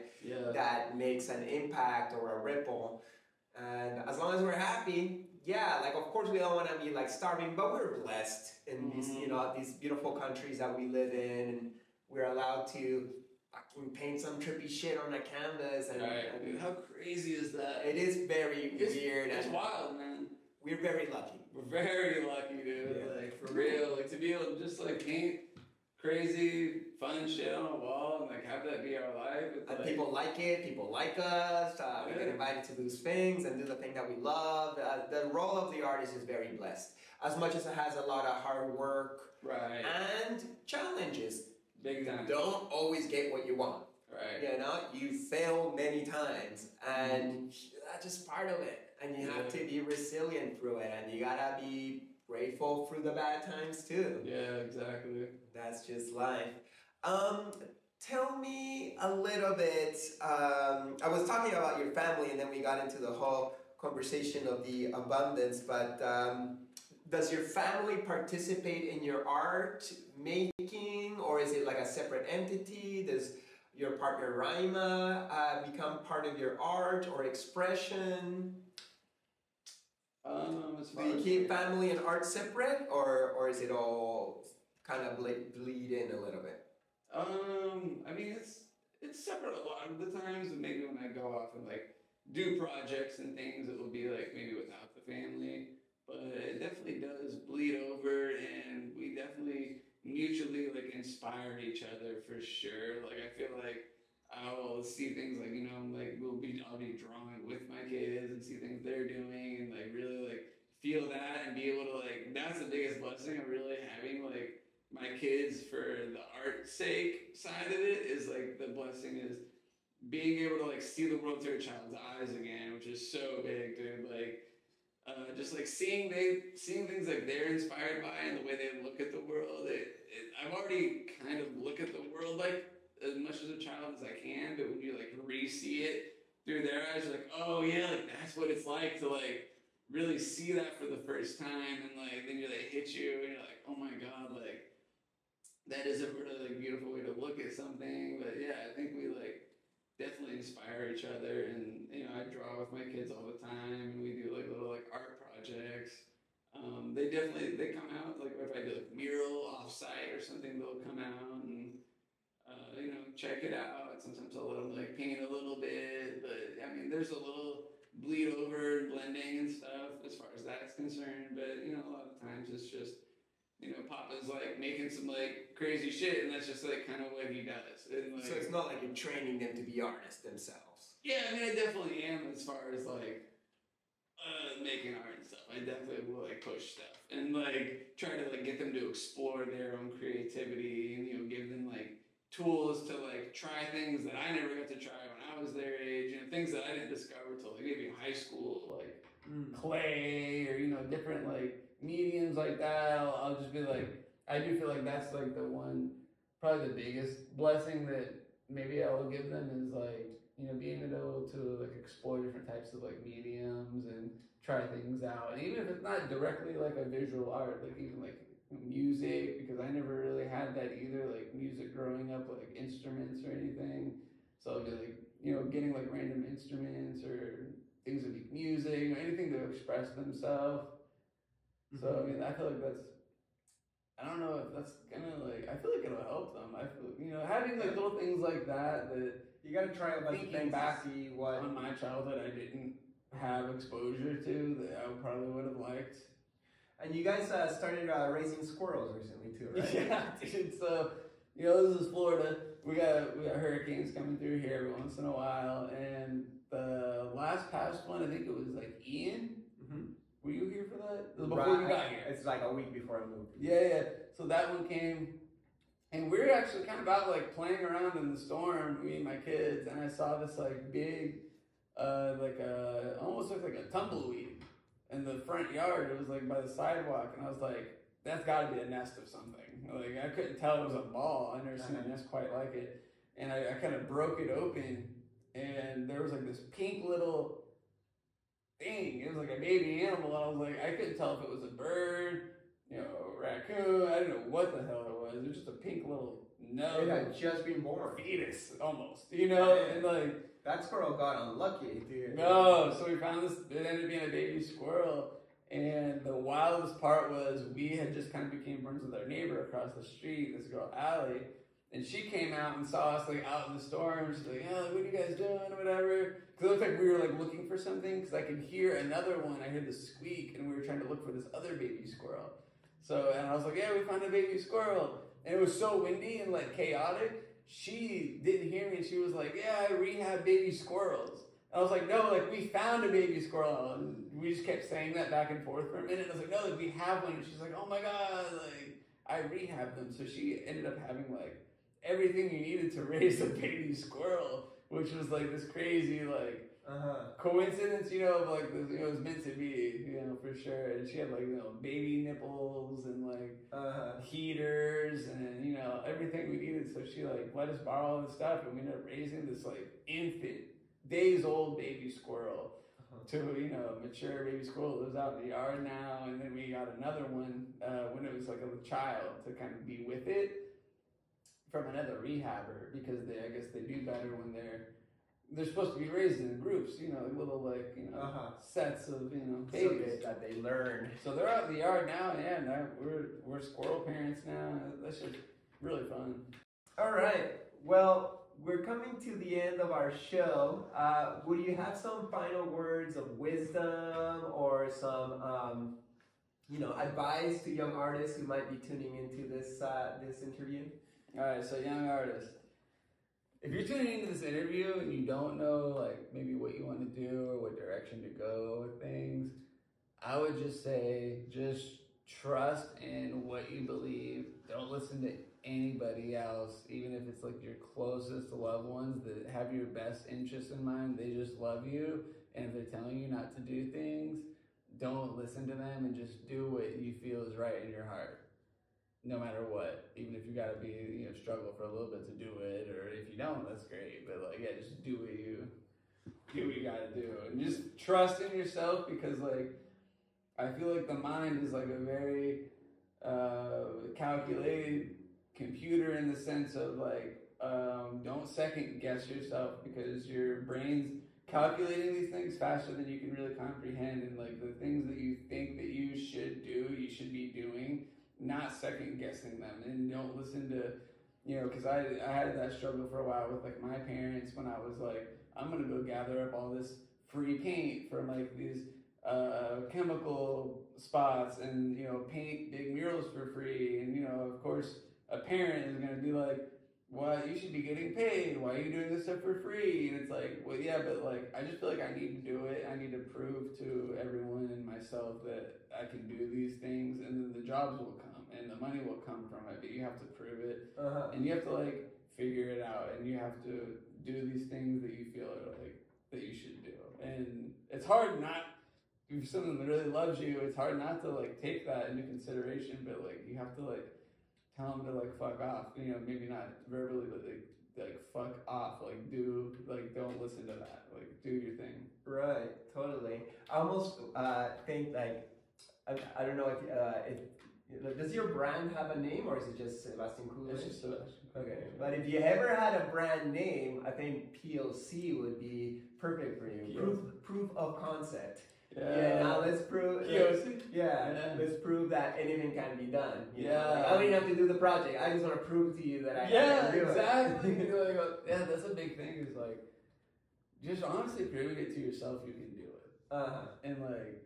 that makes an impact or a ripple. And as long as we're happy, like, of course we don't want to be like starving, but we're blessed in these, you know, these beautiful countries that we live in, and we're allowed to fucking paint some trippy shit on a canvas. And, dude, how crazy is that? It is very weird. It's wild, man. We're very lucky. We're very lucky, dude. Yeah. Like, for real. Like, to be able to just, like, paint crazy, fun shit on a wall and, like, have that be our life. It's, like, people like it. People like us. We get invited to do things and do the thing that we love. The role of the artist is very blessed. As much as it has a lot of hard work and challenges. Big time. You don't always get what you want. Right. You know, you fail many times, and that's just part of it. And you have to be resilient through it, and you gotta be grateful through the bad times too. Yeah, exactly. That's just life. Tell me a little bit. I was talking about your family, and then we got into the whole conversation of the abundance. But does your family participate in your art making, or is it like a separate entity? Does your partner Rayma become part of your art or expression? Do you keep family and art separate, or is it all kind of bleed in a little bit? I mean, it's separate a lot of the times. Maybe when I go off and like do projects and things, it will be like maybe without the family, but it definitely does bleed over, and we definitely mutually like inspired each other for sure. Like I feel like I'll see things like, you know, like I'll be drawing with my kids and see things they're doing and like really like feel that and be able to like, that's the biggest blessing of really having like my kids for the art sake side of it is like the blessing is being able to like see the world through a child's eyes again, which is so big, dude. Like just like seeing things like they're inspired by and the way they look at the world. I've already kind of looked at the world like as much as a child as I can, but when you like re-see it through their eyes, you're like, oh yeah, like that's what it's like to like really see that for the first time, and like then you like hit you and you're like, oh my god, like that is a really like beautiful way to look at something. But yeah, I think we like definitely inspire each other, and you know I draw with my kids all the time, and we do like little like art projects. They come out like if I do like mural offsite or something, they'll come out and you know check it out. Sometimes I'll let them like paint a little bit, but I mean there's a little bleed over and blending and stuff as far as that's concerned. But you know a lot of times it's just, you know, Papa's like making some like crazy shit, and that's just like kind of what he does. And, like, so it's not like you're training them to be artists themselves. Yeah, I mean, I definitely am as far as like making art and stuff. I definitely will like push stuff and like try to like get them to explore their own creativity, and you know, give them like tools to like try things that I never got to try when I was their age, and you know, things that I didn't discover till like maybe high school, like clay or you know different like mediums like that. I'll just be like, I do feel like that's like the one, probably the biggest blessing that maybe I will give them is like, you know, being able to like explore different types of like mediums and try things out. And even if it's not directly like a visual art, like even like music, because I never really had that either, like music growing up, like instruments or anything. So I'll be like, you know, getting like random instruments or things that make music or anything to express themselves. So I mean, I feel like that's, I don't know if that's gonna like, I feel like it'll help them. I feel, you know, having like little things like that you gotta try a bunch of things back to see what on my childhood I didn't have exposure to that I probably would have liked. And you guys started raising squirrels recently too, right? Yeah, dude. So, you know, this is Florida. We got hurricanes coming through here every once in a while. And the last past one, I think it was like Ian. Mm-hmm. Were you here for that? Before you got here. It's like a week before I moved. Yeah. So that one came. And we were actually kind of out like playing around in the storm, me and my kids. And I saw this like big, almost looked like a tumbleweed in the front yard. It was like by the sidewalk, and I was like, that's got to be a nest of something. Like I couldn't tell it was a ball. I never seen a nest quite like it. And I kind of broke it open, and there was like this pink little thing. It was like a baby animal. I was like, I couldn't tell if it was a bird, you know, a raccoon. I didn't know what the hell it was. It was just a pink little nose. It had just been born. Fetus, almost. You know, and like, that squirrel got unlucky, dude. No, so we found this, it ended up being a baby squirrel, and the wildest part was we had just kind of became friends with our neighbor across the street, this girl, Allie, And she came out and saw us like out in the storm. She's like, "Oh, what are you guys doing?" or whatever. Because it looked like we were like looking for something. Because I could hear another one. I heard the squeak, and we were trying to look for this other baby squirrel. So, and I was like, "Yeah, we found a baby squirrel." And it was so windy and like chaotic. She didn't hear me. She was like, "Yeah, I rehab baby squirrels." And I was like, "No, like we found a baby squirrel." And we just kept saying that back and forth for a minute. I was like, "No, like we have one." And she's like, "Oh my god, like I rehabbed them." So she ended up having like everything you needed to raise a baby squirrel, which was like this crazy like coincidence, you know, of like this, you know, it was meant to be, you know, for sure. And she had like, you know, baby nipples and like heaters and, you know, everything we needed. So she like let us borrow all this stuff, and we ended up raising this like infant, days old baby squirrel to, you know, mature baby squirrel that was out in the yard now. And then we got another one when it was like a child to kind of be with it, from another rehabber, because they, I guess they do better when they're supposed to be raised in groups, you know, like little like, you know, sets of, you know, babies. So that they learn. So they're out in the yard now, yeah, now we're squirrel parents now. That's just really fun. All right, well, we're coming to the end of our show. Would you have some final words of wisdom or some, you know, advice to young artists who might be tuning into this this interview? All right, so young artists, if you're tuning into this interview and you don't know, like, maybe what you want to do or what direction to go with things, I would just say, just trust in what you believe. Don't listen to anybody else, even if it's, like, your closest loved ones that have your best interests in mind. They just love you, and if they're telling you not to do things, don't listen to them and just do what you feel is right in your heart. No matter what, even if you gotta be, you know, struggle for a little bit to do it, or if you don't, that's great. But like, yeah, just do what you gotta do, and just trust in yourself, because like, I feel like the mind is like a very calculated computer, in the sense of like, don't second guess yourself, because your brain's calculating these things faster than you can really comprehend, and like the things that you think that you should do, you should be doing. Not second guessing them, and don't listen to, you know, because I had that struggle for a while with like my parents when I was like, I'm gonna go gather up all this free paint from like these chemical spots, and, you know, paint big murals for free, and, you know, of course a parent is gonna be like, well, you should be getting paid, why are you doing this stuff for free? And it's like, well, yeah, but like, I just feel like I need to do it. I need to prove to everyone and myself that I can do these things, and then the jobs will come and the money will come from it, but you have to prove it. And you have to like figure it out, and you have to do these things that you feel are like that you should do. And it's hard not, if someone that really loves you, it's hard not to like take that into consideration, but like you have to like tell them to like fuck off, you know, maybe not verbally, but like fuck off, like do, like don't listen to that, like do your thing. Right, totally. I almost think like, I don't know if does your brand have a name, or is it just Sebastian Coolidge? It's just Sebastian. Okay, but if you ever had a brand name, I think POC would be perfect for you. Proof of concept. Yeah, now let's prove. Yeah, let's prove that anything can be done. Yeah, like, I don't even have to do the project. I just want to prove to you that I can do it. Exactly. Yeah, that's a big thing. Is like, just honestly proving it to yourself, you can do it. And like,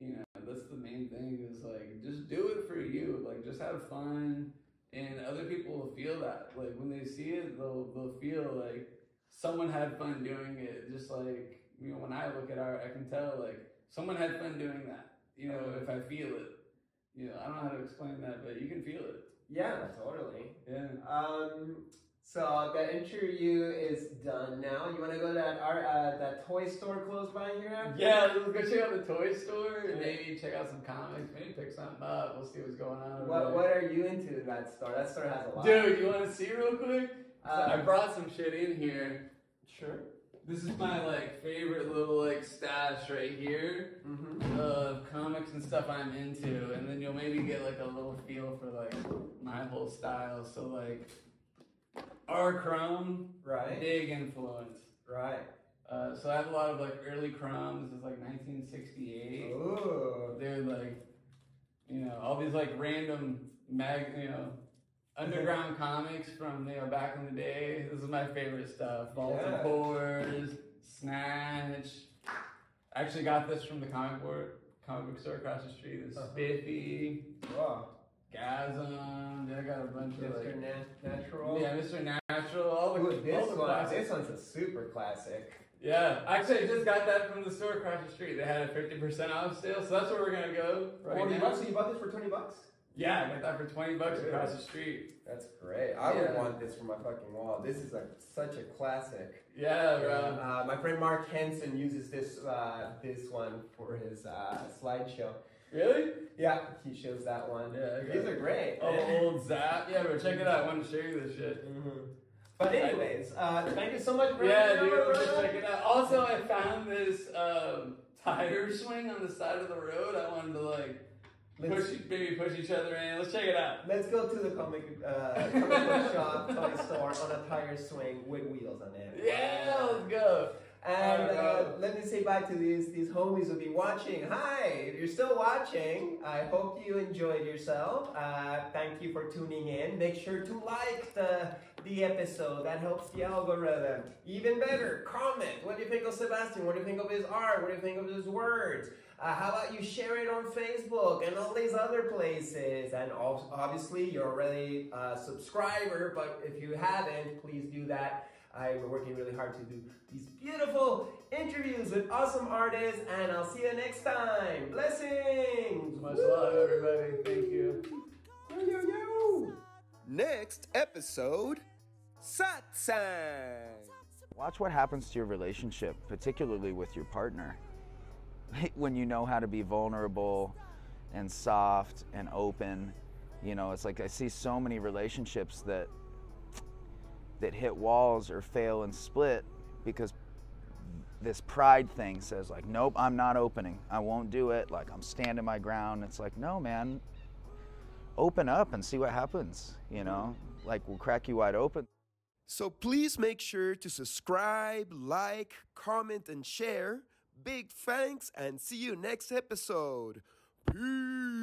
you know, that's the main thing. Is like, just do it for you. Like, just have fun, and other people will feel that. Like when they see it, they'll feel like someone had fun doing it. Just like, you know, when I look at art, I can tell like, someone had fun doing that, you know, if I feel it. You know, I don't know how to explain that, but you can feel it. Yeah, totally. Yeah. So the interview is done now. You want to go to that toy store close by here after? Yeah, let's go check out the toy store, and maybe check out some comics, maybe pick something up. We'll see what's going on. What are you into in that store? That store has a lot. Dude, you want to see real quick? So I brought some shit in here. Sure. This is my like favorite little like stash right here of comics and stuff I'm into, and then you'll maybe get like a little feel for like my whole style. So like, R. Crumb, right? Big influence, right? So I have a lot of like early Crumb. This is like 1968. Ooh, they're like, you know, all these like random you know, underground comics from, you know, back in the day. This is my favorite stuff. Balls and Fours, Snatch. I actually got this from the comic book store across the street. It's Spiffy. Wow. Gasm. I got a bunch of like Mr. Natural. Yeah, Mr. Natural. All the this one's a super classic. Yeah, actually, I just got that from the store across the street. They had a 50% off sale, so that's where we're gonna go. Right. 40 bucks. So you bought this for 20 bucks? Yeah, I got that for 20 bucks across the street. That's great. I would want this for my fucking wall. This is such a classic. Yeah, bro. My friend Mark Henson uses this one for his slideshow. Really? Yeah, he shows that one. Yeah, these are great. Oh, old Zap. Yeah, bro, check it out. I wanted to show you this shit. Mm-hmm. But anyways, thank you so much for check it out. Also, I found this tire swing on the side of the road. I wanted to like. Maybe push each other in. Let's check it out. Let's go to the comic book shop, toy store, on a tire swing with wheels on it. Yeah, let's go. And let me say bye to these homies who'll be watching. Hi, if you're still watching, I hope you enjoyed yourself. Thank you for tuning in. Make sure to like the episode. That helps the algorithm. Even better, comment. What do you think of Sebastian? What do you think of his art? What do you think of his words? How about you share it on Facebook and all these other places? And obviously, you're already a subscriber, but if you haven't, please do that. We're working really hard to do these beautiful interviews with awesome artists, and I'll see you next time. Blessings! Much love, everybody. Thank you. Next episode, Satsang. Watch what happens to your relationship, particularly with your partner. When you know how to be vulnerable and soft and open, you know, it's like I see so many relationships that hit walls or fail and split because this pride thing says like, nope, I'm not opening. I won't do it. Like, I'm standing my ground. It's like, no, man, open up and see what happens. You know, like, we'll crack you wide open. So please make sure to subscribe, like, comment, and share. Big thanks, and see you next episode. Peace.